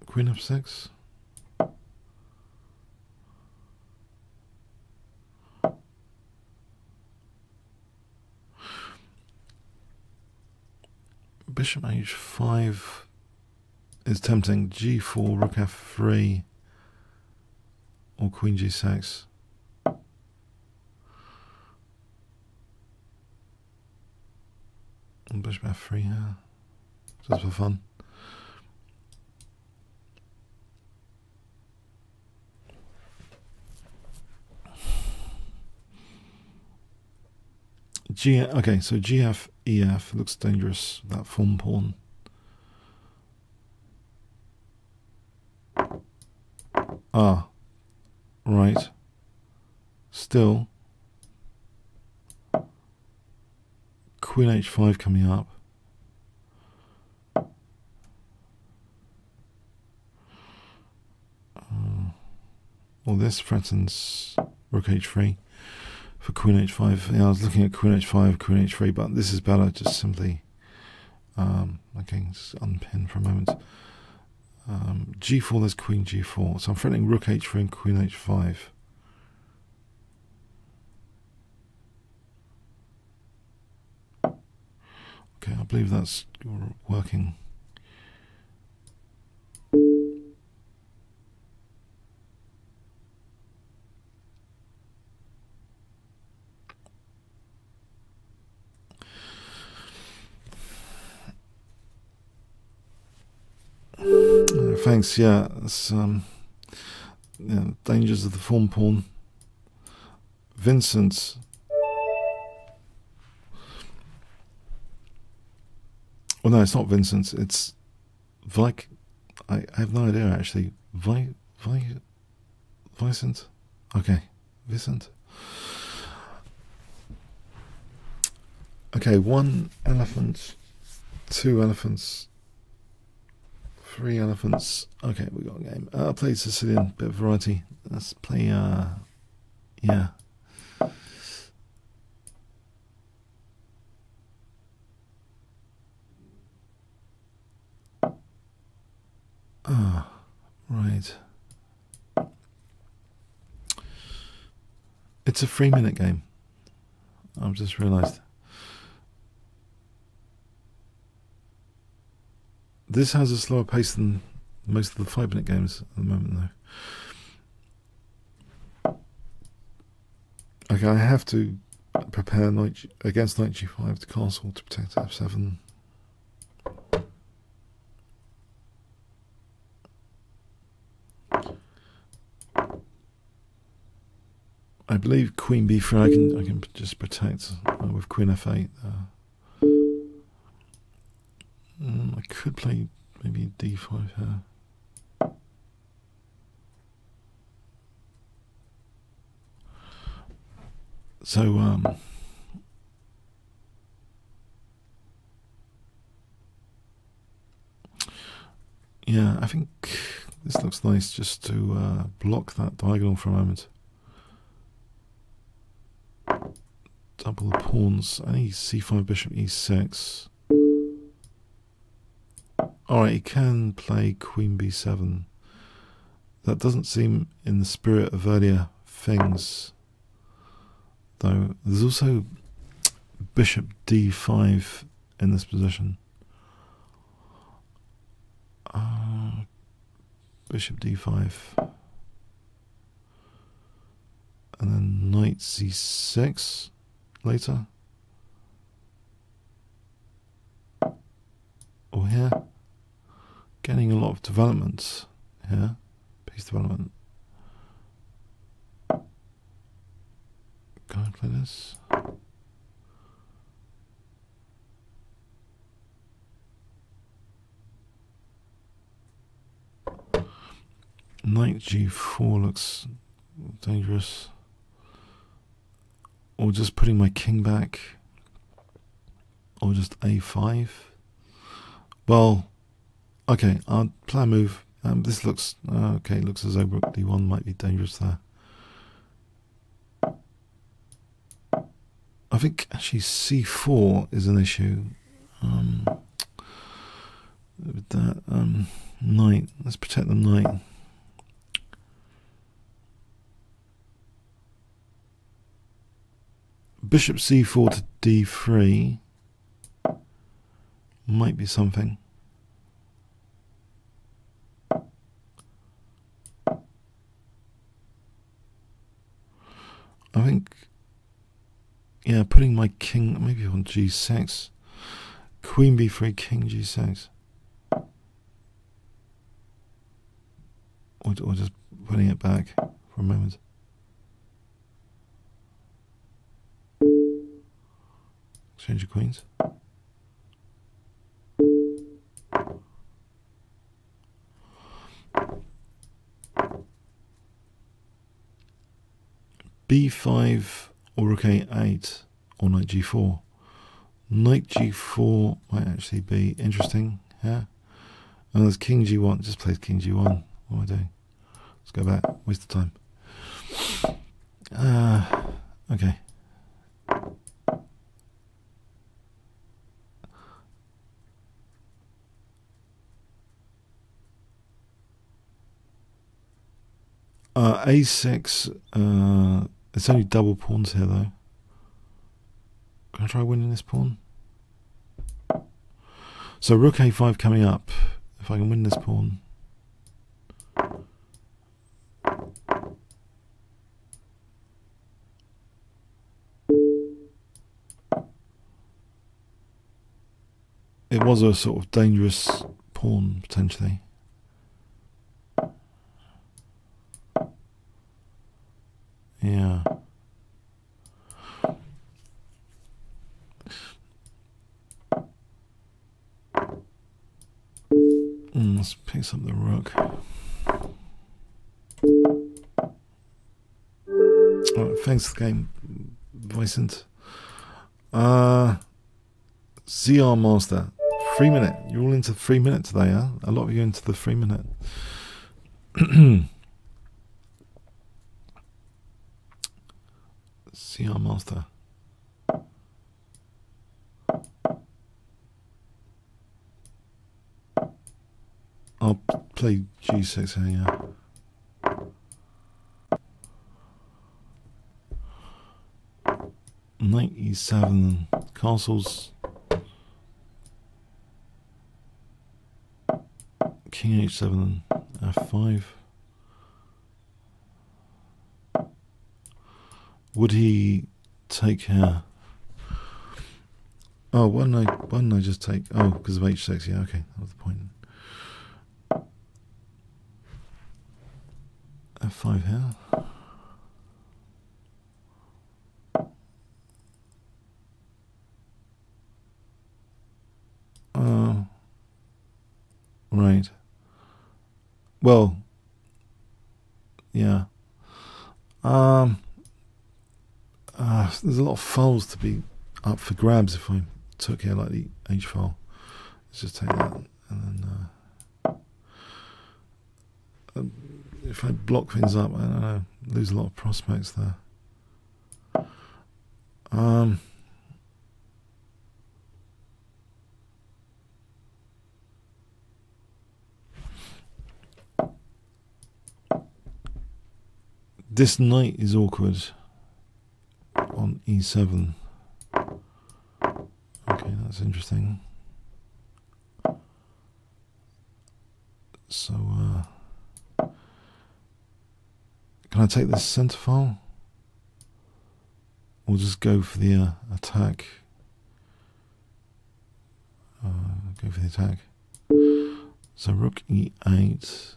Queen f six. Bishop h five is tempting. g four, rook f three, or queen g six. And bishop f three here, just for fun. G, okay, so gf, ef looks dangerous, that form pawn. Ah, right. Still, queen h five coming up. Uh, well, this threatens rook h three. For queen h five, yeah, I was looking at queen h five, queen h three, but this is better. Just simply, um, okay, just unpin for a moment. Um, g four, there's queen g four, so I'm threatening rook h three and queen h five. Okay, I believe that's working. thanks. Yeah, it's, um, yeah, dangers of the form pawn. Vincent's. Well, no, it's not Vincent's. It's Vike. I, I have no idea actually. Vi, Vi, Vicent. Okay, Vicent. Okay, one elephant, two elephants, three elephants. Okay, we got a game. Uh, play Sicilian, bit of variety. Let's play. Uh, yeah. Ah, right. It's a three-minute game. I've just realised. This has a slower pace than most of the five-minute games at the moment, though. Okay, I have to prepare knight against knight g five to castle to protect f seven. I believe queen b three. I can I can just protect uh, with queen f eight. Uh, I could play maybe d five here. So, um, yeah, I think this looks nice just to uh, block that diagonal for a moment. Double the pawns. I need c five, bishop e six. Alright, he can play queen b seven. That doesn't seem in the spirit of earlier things, though. There's also bishop d five in this position. Uh, bishop d five. And then knight c six later. Or here. Getting a lot of development here, piece development. Can I play this? Knight g four looks dangerous. Or just putting my king back. Or just a five. Well, okay, I'll play a move. Um, this looks uh, okay. Looks as though rook d one might be dangerous there. I think actually c four is an issue. Um, with that um, knight, let's protect the knight. Bishop c four to d three might be something. I think, yeah, putting my king maybe on g six, queen b three, king g six, or, or just putting it back for a moment. Exchange of queens. b five or rook a eight or knight g four. Knight g four might actually be interesting here. And there's king g one. Just plays king g one. What am I doing? Let's go back. Waste of time. Uh, okay. Uh, a six. Uh, It's only double pawns here, though. Can I try winning this pawn? So rook a five coming up. If I can win this pawn. It was a sort of dangerous pawn, potentially. Yeah. Mm, let's pace up the rook. Oh, thanks, game, Vicent. Uh, Z R Master. Three minute. You're all into three minute today, huh? A lot of you into the three minute. C R Master. I'll play G six here. Yeah. Knight E seven, castles, King H seven, F five. Would he take here? Oh, why didn't I, why didn't I just take? Oh, because of H six, yeah, okay, that was the point. F five here. Uh, right. Well, yeah. Um, uh, there's a lot of files to be up for grabs if I took here, like the H file. Let's just take that, and then uh, uh, if I block things up, I don't know, lose a lot of prospects there. Um. This knight is awkward on E seven. Okay, that's interesting. So, uh, can I take this center file? Or just go for the uh, attack? Uh, go for the attack. So, rook E eight.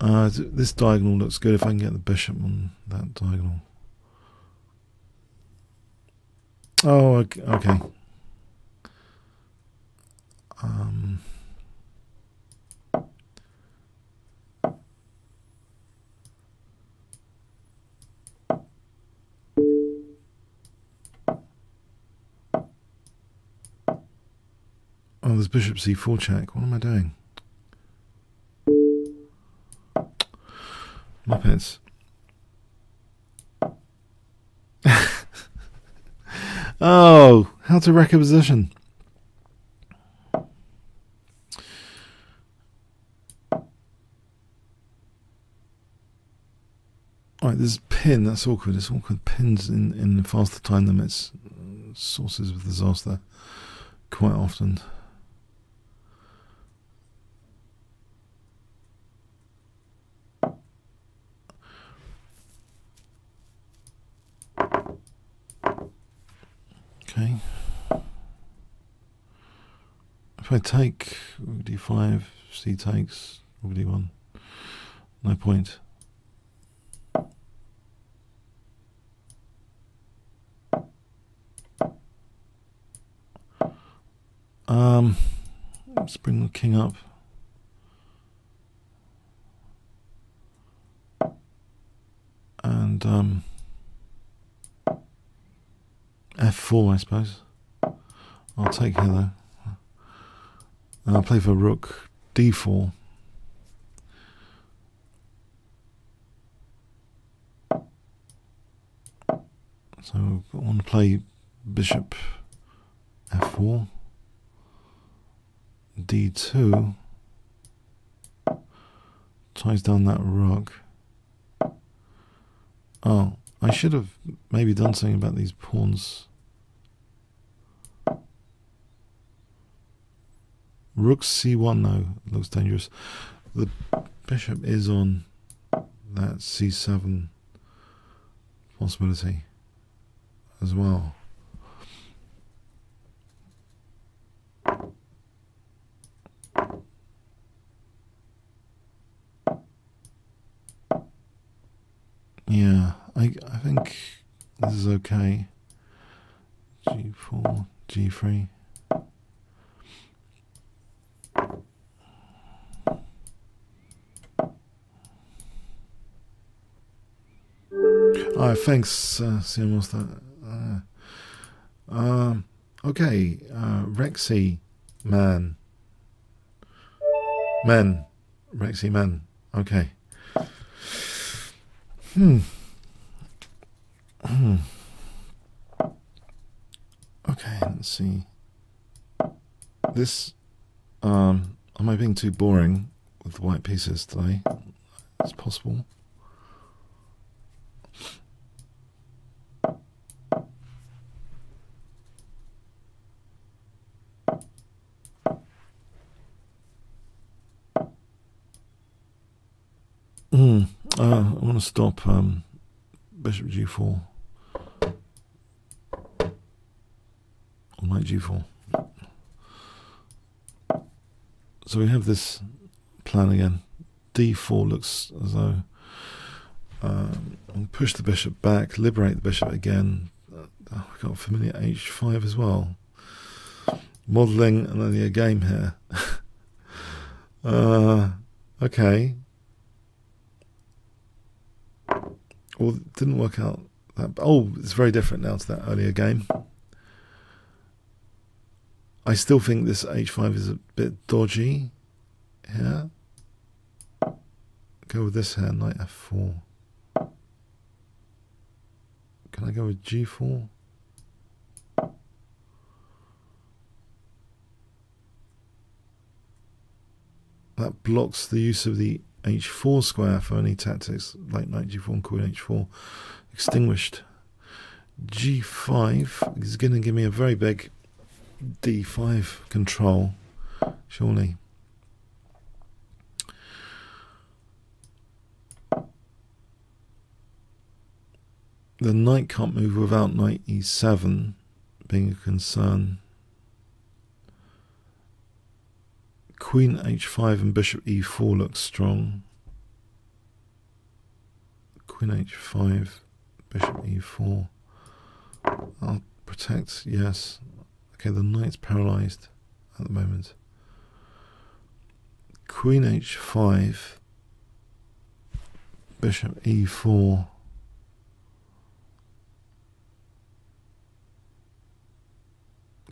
Uh, this diagonal looks good if I can get the bishop on that diagonal. Oh, okay. okay. Um, oh, there's bishop c four check. What am I doing? Muppets. Oh, how to wreck a position. Alright, there's pin, that's awkward. It's awkward pins in, in faster time limits. Sources of disaster quite often. Okay. If I take rook d five, c takes rook d one, no point. Um, let's bring the king up. And um. F four, I suppose. I'll take here though. And I'll play for rook d four. So I want to play bishop f four, d two, ties down that rook. Oh. I should have maybe done something about these pawns. Rook c one though, looks dangerous. The bishop is on that c seven possibility as well. Yeah, I, I think this is okay. G four, G three. Oh, thanks, uh, Seamos. Uh, um, okay, uh, Rexy Man. Man. Rexy Man. Okay. Hmm. Hmm. Okay, let's see. This, um, am I being too boring with white pieces today? It's possible. Mm, uh, I want to stop um, bishop g four or knight g four. So we have this plan again. d four looks as though um, push the bishop back, liberate the bishop again. Uh, we've got familiar h five as well. Modelling another game here. uh, okay. Well, it didn't work out. That, oh, it's very different now to that earlier game. I still think this h five is a bit dodgy here. Go with this here, knight f four. Can I go with g four? That blocks the use of the h four square for any tactics like knight g four and queen h four extinguished. G five is going to give me a very big d five control, surely. The knight can't move without knight e seven being a concern. Queen h five and bishop e four looks strong. Queen h five, bishop e four. I'll protect, yes. Okay, the knight's paralysed at the moment. Queen h five, bishop e four.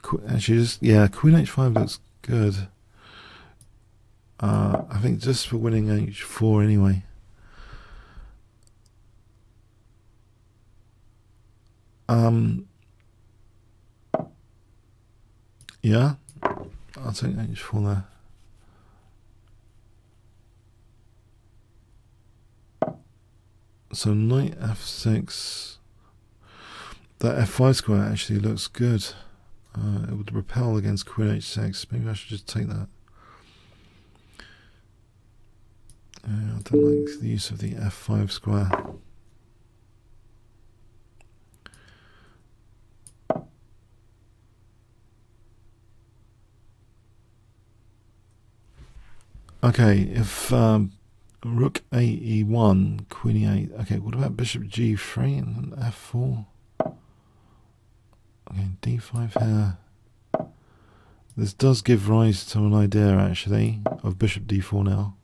Qu actually, just, yeah, queen h five looks good. Uh, I think just for winning h four anyway. Um, yeah, I'll take h four there. So knight f six. That f five square actually looks good. Uh, it would repel against queen h six. Maybe I should just take that. Uh, I don't like the use of the f five square. Okay, if um, rook a e one, queen e eight. Okay, what about bishop g three and f four? Okay, d five here. This does give rise to an idea, actually, of bishop d four now.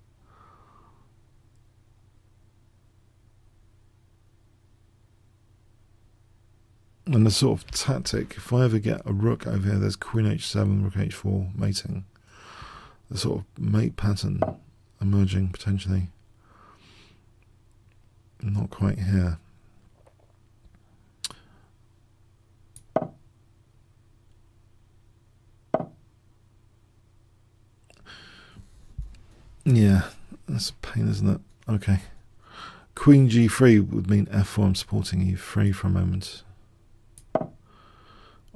And the sort of tactic, if I ever get a rook over here, there's queen h seven, rook h four, mating. The sort of mate pattern emerging, potentially. Not quite here. Yeah, that's a pain, isn't it? Okay. Queen g three would mean f four, I'm supporting e three for a moment.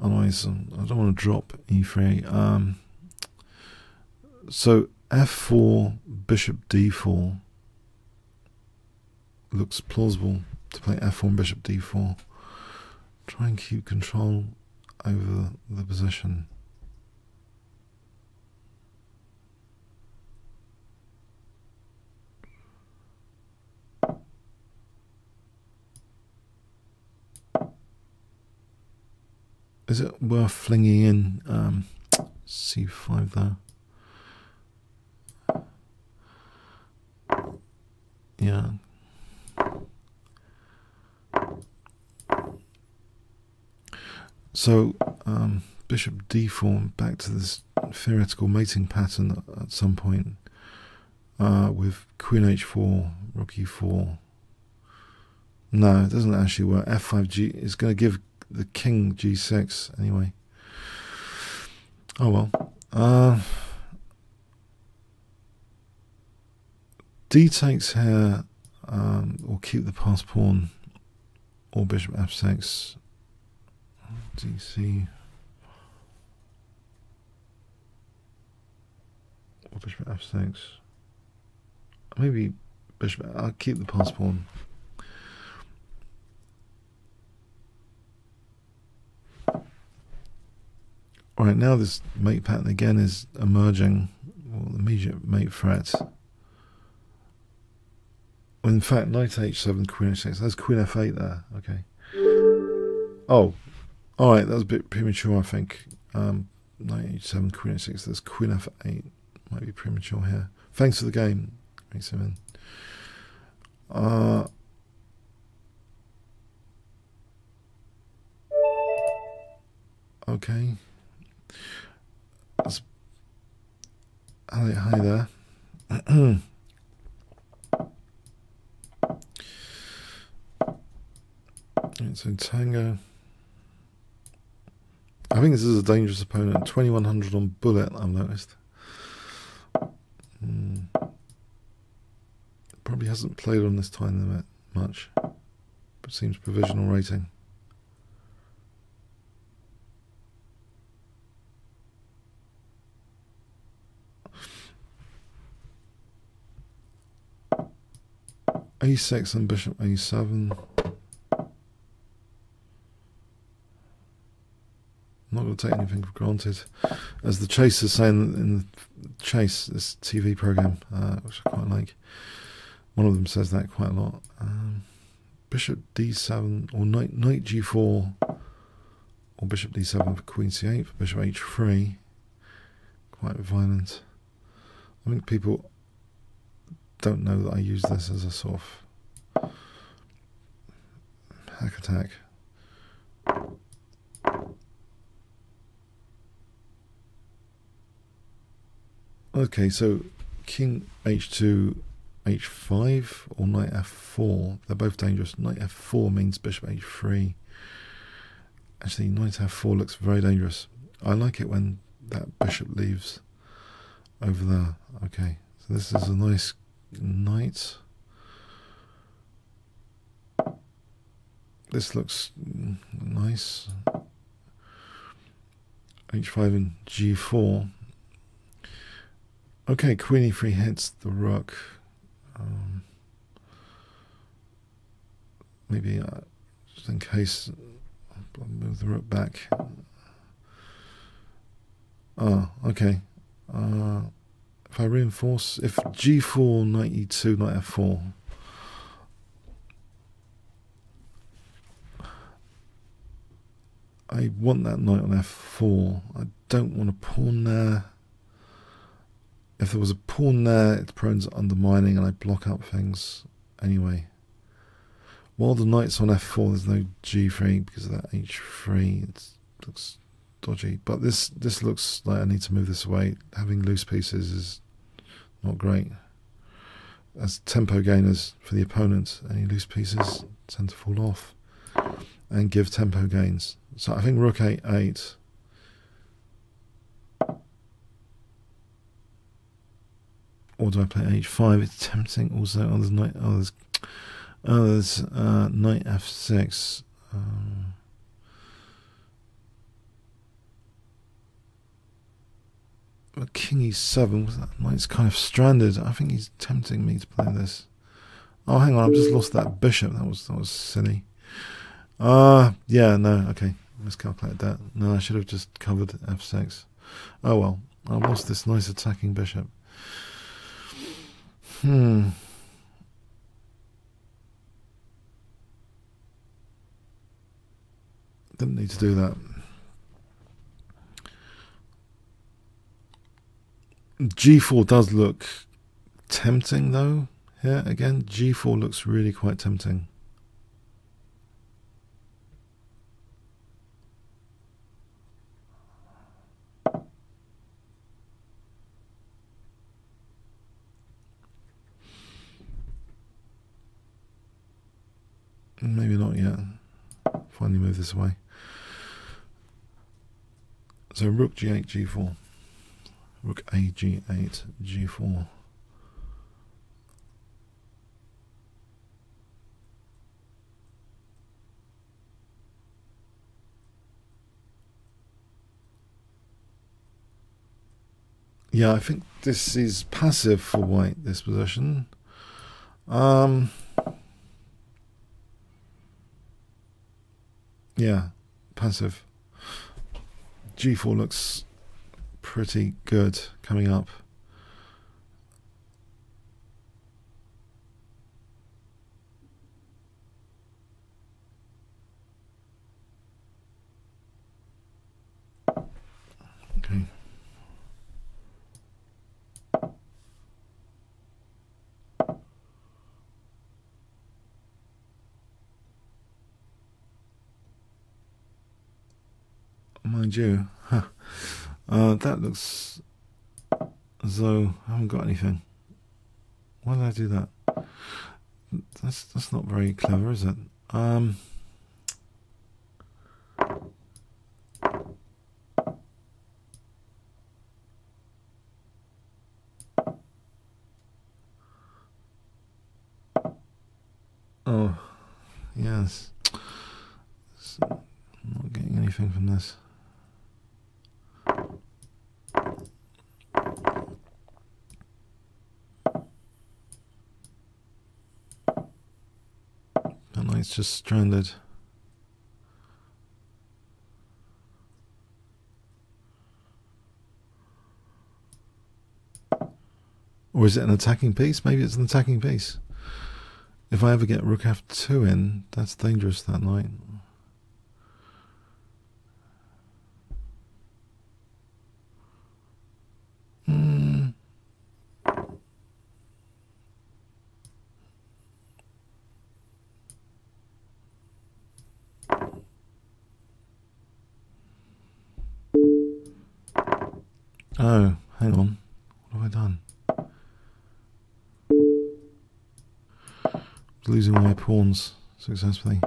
Otherwise, I don't want to drop e three. Um, so f four, bishop d four looks plausible to play f four and bishop d four. Try and keep control over the position. Is it worth flinging in um, c five there? Yeah. So um, bishop d four, back to this theoretical mating pattern at some point uh, with queen h four, rook e four. No, it doesn't actually work. f five g is going to give the king g six anyway. Oh well. Uh, d takes here, um, or keep the passed pawn, or bishop f six. d c. Or bishop f six. Maybe bishop. I'll keep the passed pawn. All right, now this mate pattern again is emerging. Well, immediate mate threat. In fact, knight h seven, queen h six. That's queen f eight there. Okay. Oh, all right. That was a bit premature, I think. Um, knight h seven, queen h six. That's queen f eight. Might be premature here. Thanks for the game. Thanks, seven. Uh. Okay. Hi, hi there. It's in tango. I think this is a dangerous opponent. twenty-one hundred on bullet, I've noticed. Mm. Probably hasn't played on this time limit much, but seems provisional rating. a six and bishop a seven. Not going to take anything for granted. As the chase is saying in the Chase, this T V program, uh, which I quite like. One of them says that quite a lot. Um, bishop d seven or knight, knight g four or bishop d seven for queen c eight for bishop h three. Quite violent. I think people don't know that I use this as a sort of hack attack. Okay, so king h two, h five, or knight f four. They're both dangerous. Knight f four means bishop h three. Actually, knight f four looks very dangerous. I like it when that bishop leaves over there. Okay, so this is a nice knight. This looks nice. h five and g four. Okay, queen e three hits the rook. Um, maybe uh, just in case I'll move the rook back. Oh, okay. Uh, If I reinforce, if g four, knight e two, knight f four. I want that knight on f four. I don't want a pawn there. If there was a pawn there, it's prone to undermining and I block up things anyway. While the knight's on f four, there's no g three because of that h three. It looks dodgy, but this this looks like I need to move this away. Having loose pieces is not great as tempo gainers for the opponent. Any loose pieces tend to fall off and give tempo gains. So I think rook a eight. Or do I play h five? It's tempting. Also, oh, there's knight. Oh, there's, oh, there's uh, knight f six. Um, King e seven, was that knight's kind of stranded. I think he's tempting me to play this. Oh, hang on, I've just lost that bishop. That was that was silly. Uh yeah, no, okay. Miscalculated that. No, I should have just covered f six. Oh well, I lost this nice attacking bishop. Hmm. Didn't need to do that. G four does look tempting, though. Here again, G four looks really quite tempting. Maybe not yet. Finally move this away. So rook G eight, G four. Rook A, G eight, G four. Yeah, I think this is passive for white, this position. Um, yeah, passive. G four looks pretty good coming up. Okay. Mind you, huh. Uh, that looks as though I haven't got anything. Why did I do that? That's that's not very clever, is it? Um, oh, yes. I'm not getting anything from this. It's just stranded. Or is it an attacking piece? Maybe it's an attacking piece. If I ever get rook F two in, that's dangerous that knight. Oh, hang on. What have I done? Losing my pawns successfully.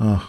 Ah. Oh.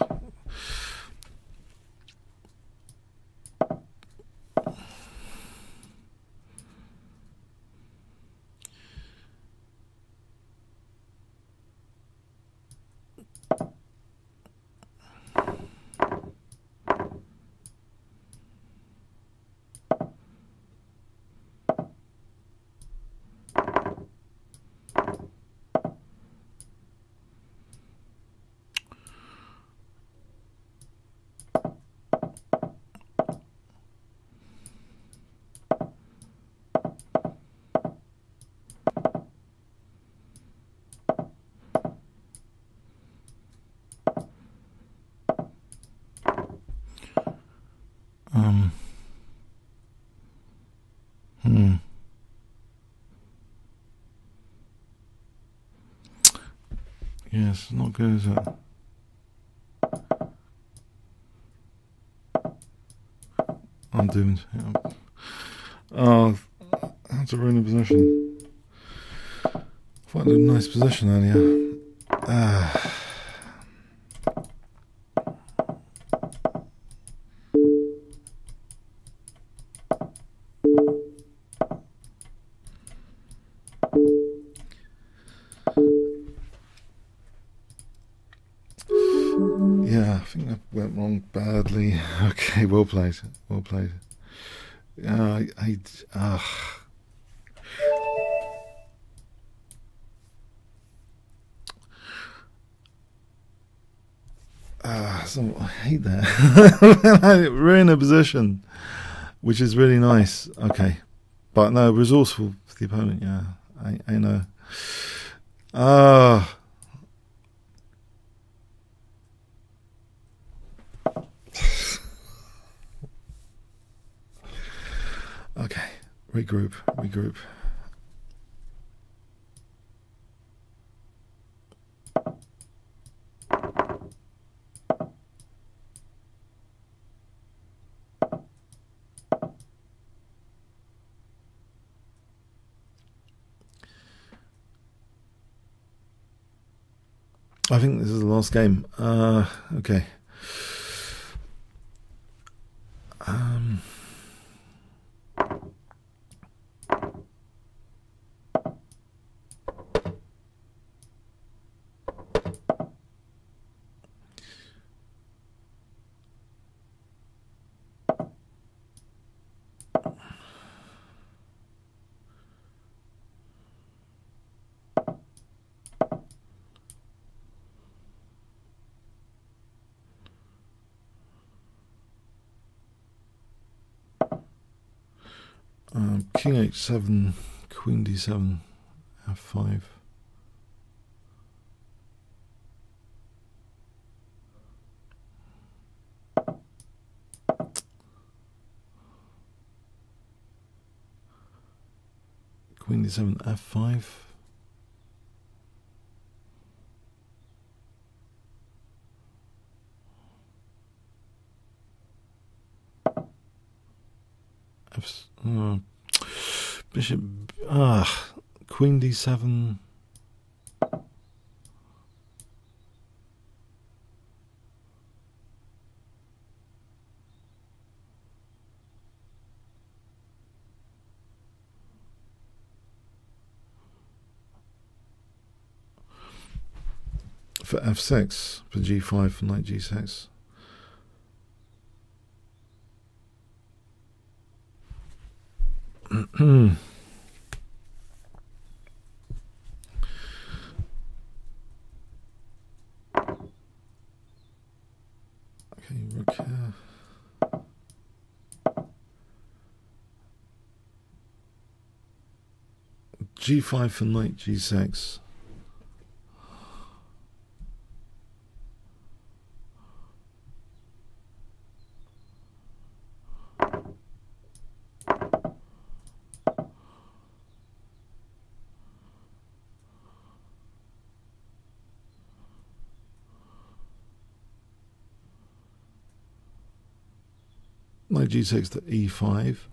Yes, not good, is it? I'm doomed. Yeah. Oh, that's a ruined position. Quite a nice position earlier. Ah. Well played, well played. Uh, I, uh. Uh, so I hate that. I ruin a position, which is really nice. Okay, but no, resourceful for the opponent. Yeah, I, I know. Uh, okay, regroup, regroup. I think this is the last game. Uh, okay. Um. Um, King H seven, Queen D seven, F five. Queen D seven, F five. Uh, bishop, ah, Queen D seven. For F six, for G five, for knight G six. Hmm. Okay, rook here. G five for knight G six. Knight G six to E five.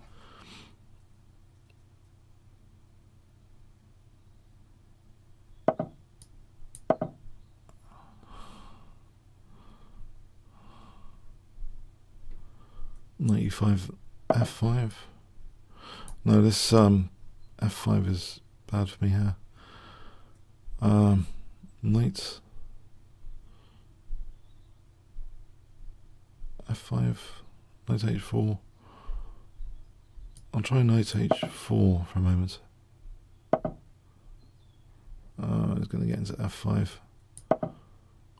Knight E five, F five. No, this um, F five is bad for me here. Um, knight F five. Knight H four. I'll try knight H four for a moment. Uh, it's going to get into F five.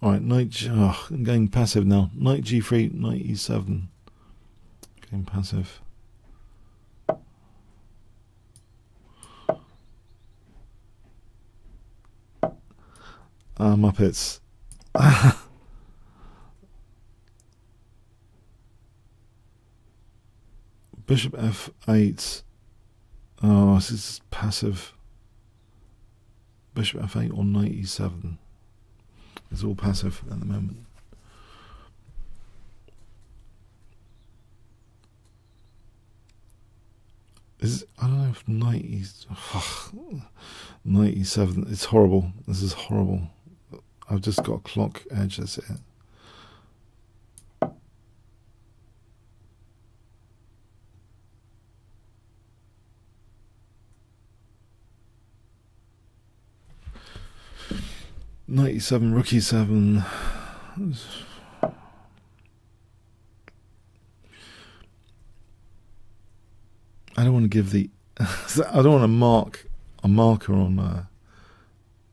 Alright, knight G. Oh, I'm going passive now. Knight G three, knight E seven. Going passive. Ah, Muppets. Bishop F eight. Oh, this is passive. Bishop F eight or knight E seven. It's all passive at the moment. Is I don't know if knight E oh, knight E seven. It's horrible. This is horrible. I've just got a clock edge. That's it. Knight E seven, rook E seven. I don't want to give the. I don't want to mark a marker on uh,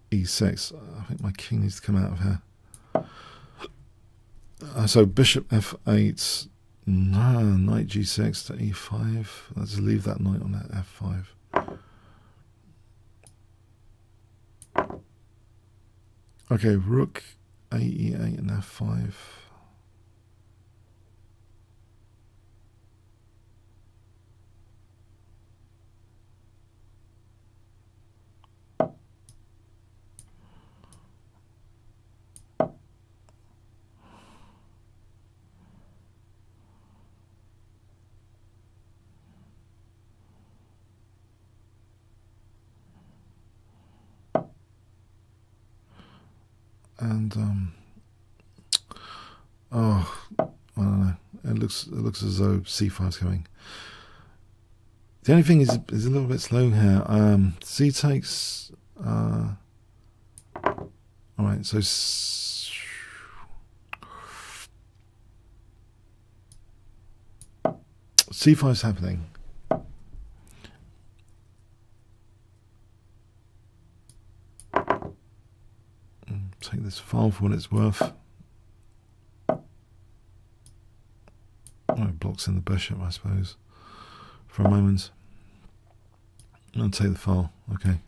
E six. I think my king needs to come out of here. Uh, so bishop F eight. Nah, knight G six to E five. Let's leave that knight on that F five. Okay, rook a e eight and f five. And um, oh, I don't know. It looks it looks as though c five is coming. The only thing is is a little bit slow here. Um, c takes. Uh, all right, so c five is happening. Take this file for what it's worth. Oh, it blocks in the bishop, I suppose, for a moment. I'll take the file. Okay.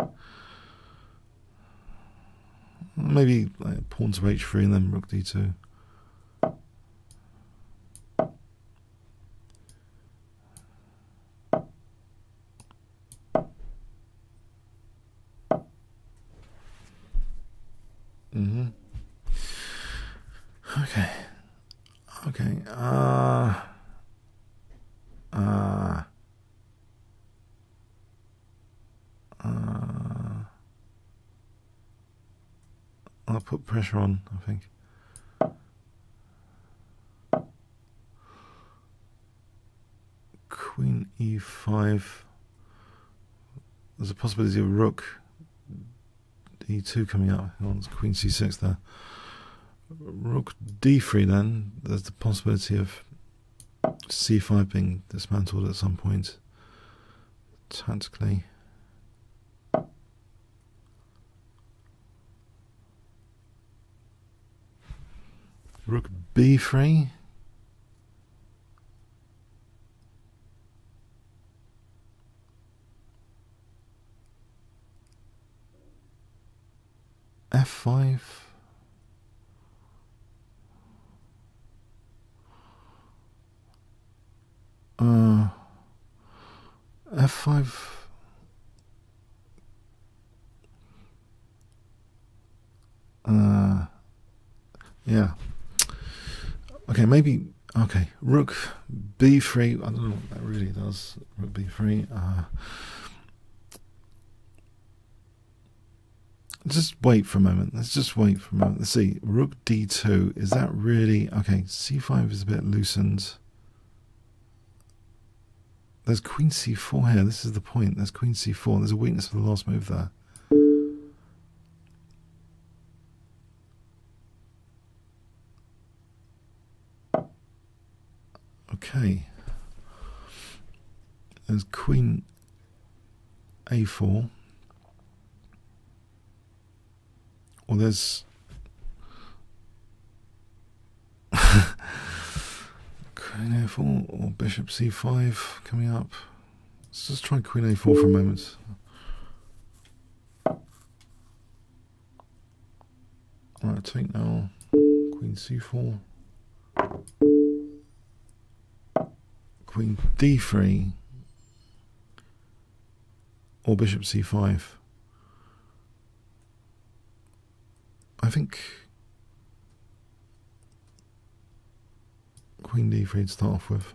Maybe like pawn to h three and then rook d two. Pressure on, I think. Queen e five. There's a possibility of rook d two coming up. Hang on, it's queen c six there. Rook d three then. There's the possibility of c five being dismantled at some point. Tactically. Rook b three. f five. Uh, f five. Uh, yeah. Okay, maybe, okay, rook b three, I don't know what that really does, rook b three, uh, just wait for a moment, let's just wait for a moment, let's see, rook d two, is that really, okay, c five is a bit loosened, there's queen c four here, this is the point, there's queen c four, there's a weakness for the last move there. Okay, there's queen a four, or there's queen a four or bishop c five coming up. Let's just try queen a four for a moment. Alright, take now queen c four. Queen d three or bishop c five. I think queen d three to start off with.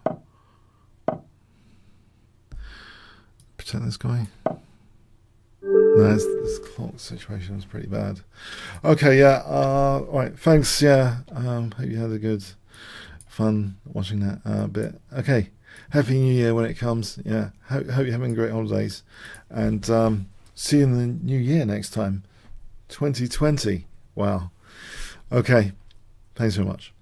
Protect this guy. No, this, this clock situation is pretty bad. Okay, yeah. Uh, all right. Thanks. Yeah. Um, hope you had a good, fun watching that uh, bit. Okay. Happy New Year when it comes. Yeah, hope, hope you're having great holidays, and um, see you in the new year next time, twenty twenty. Wow. Okay, thanks very much.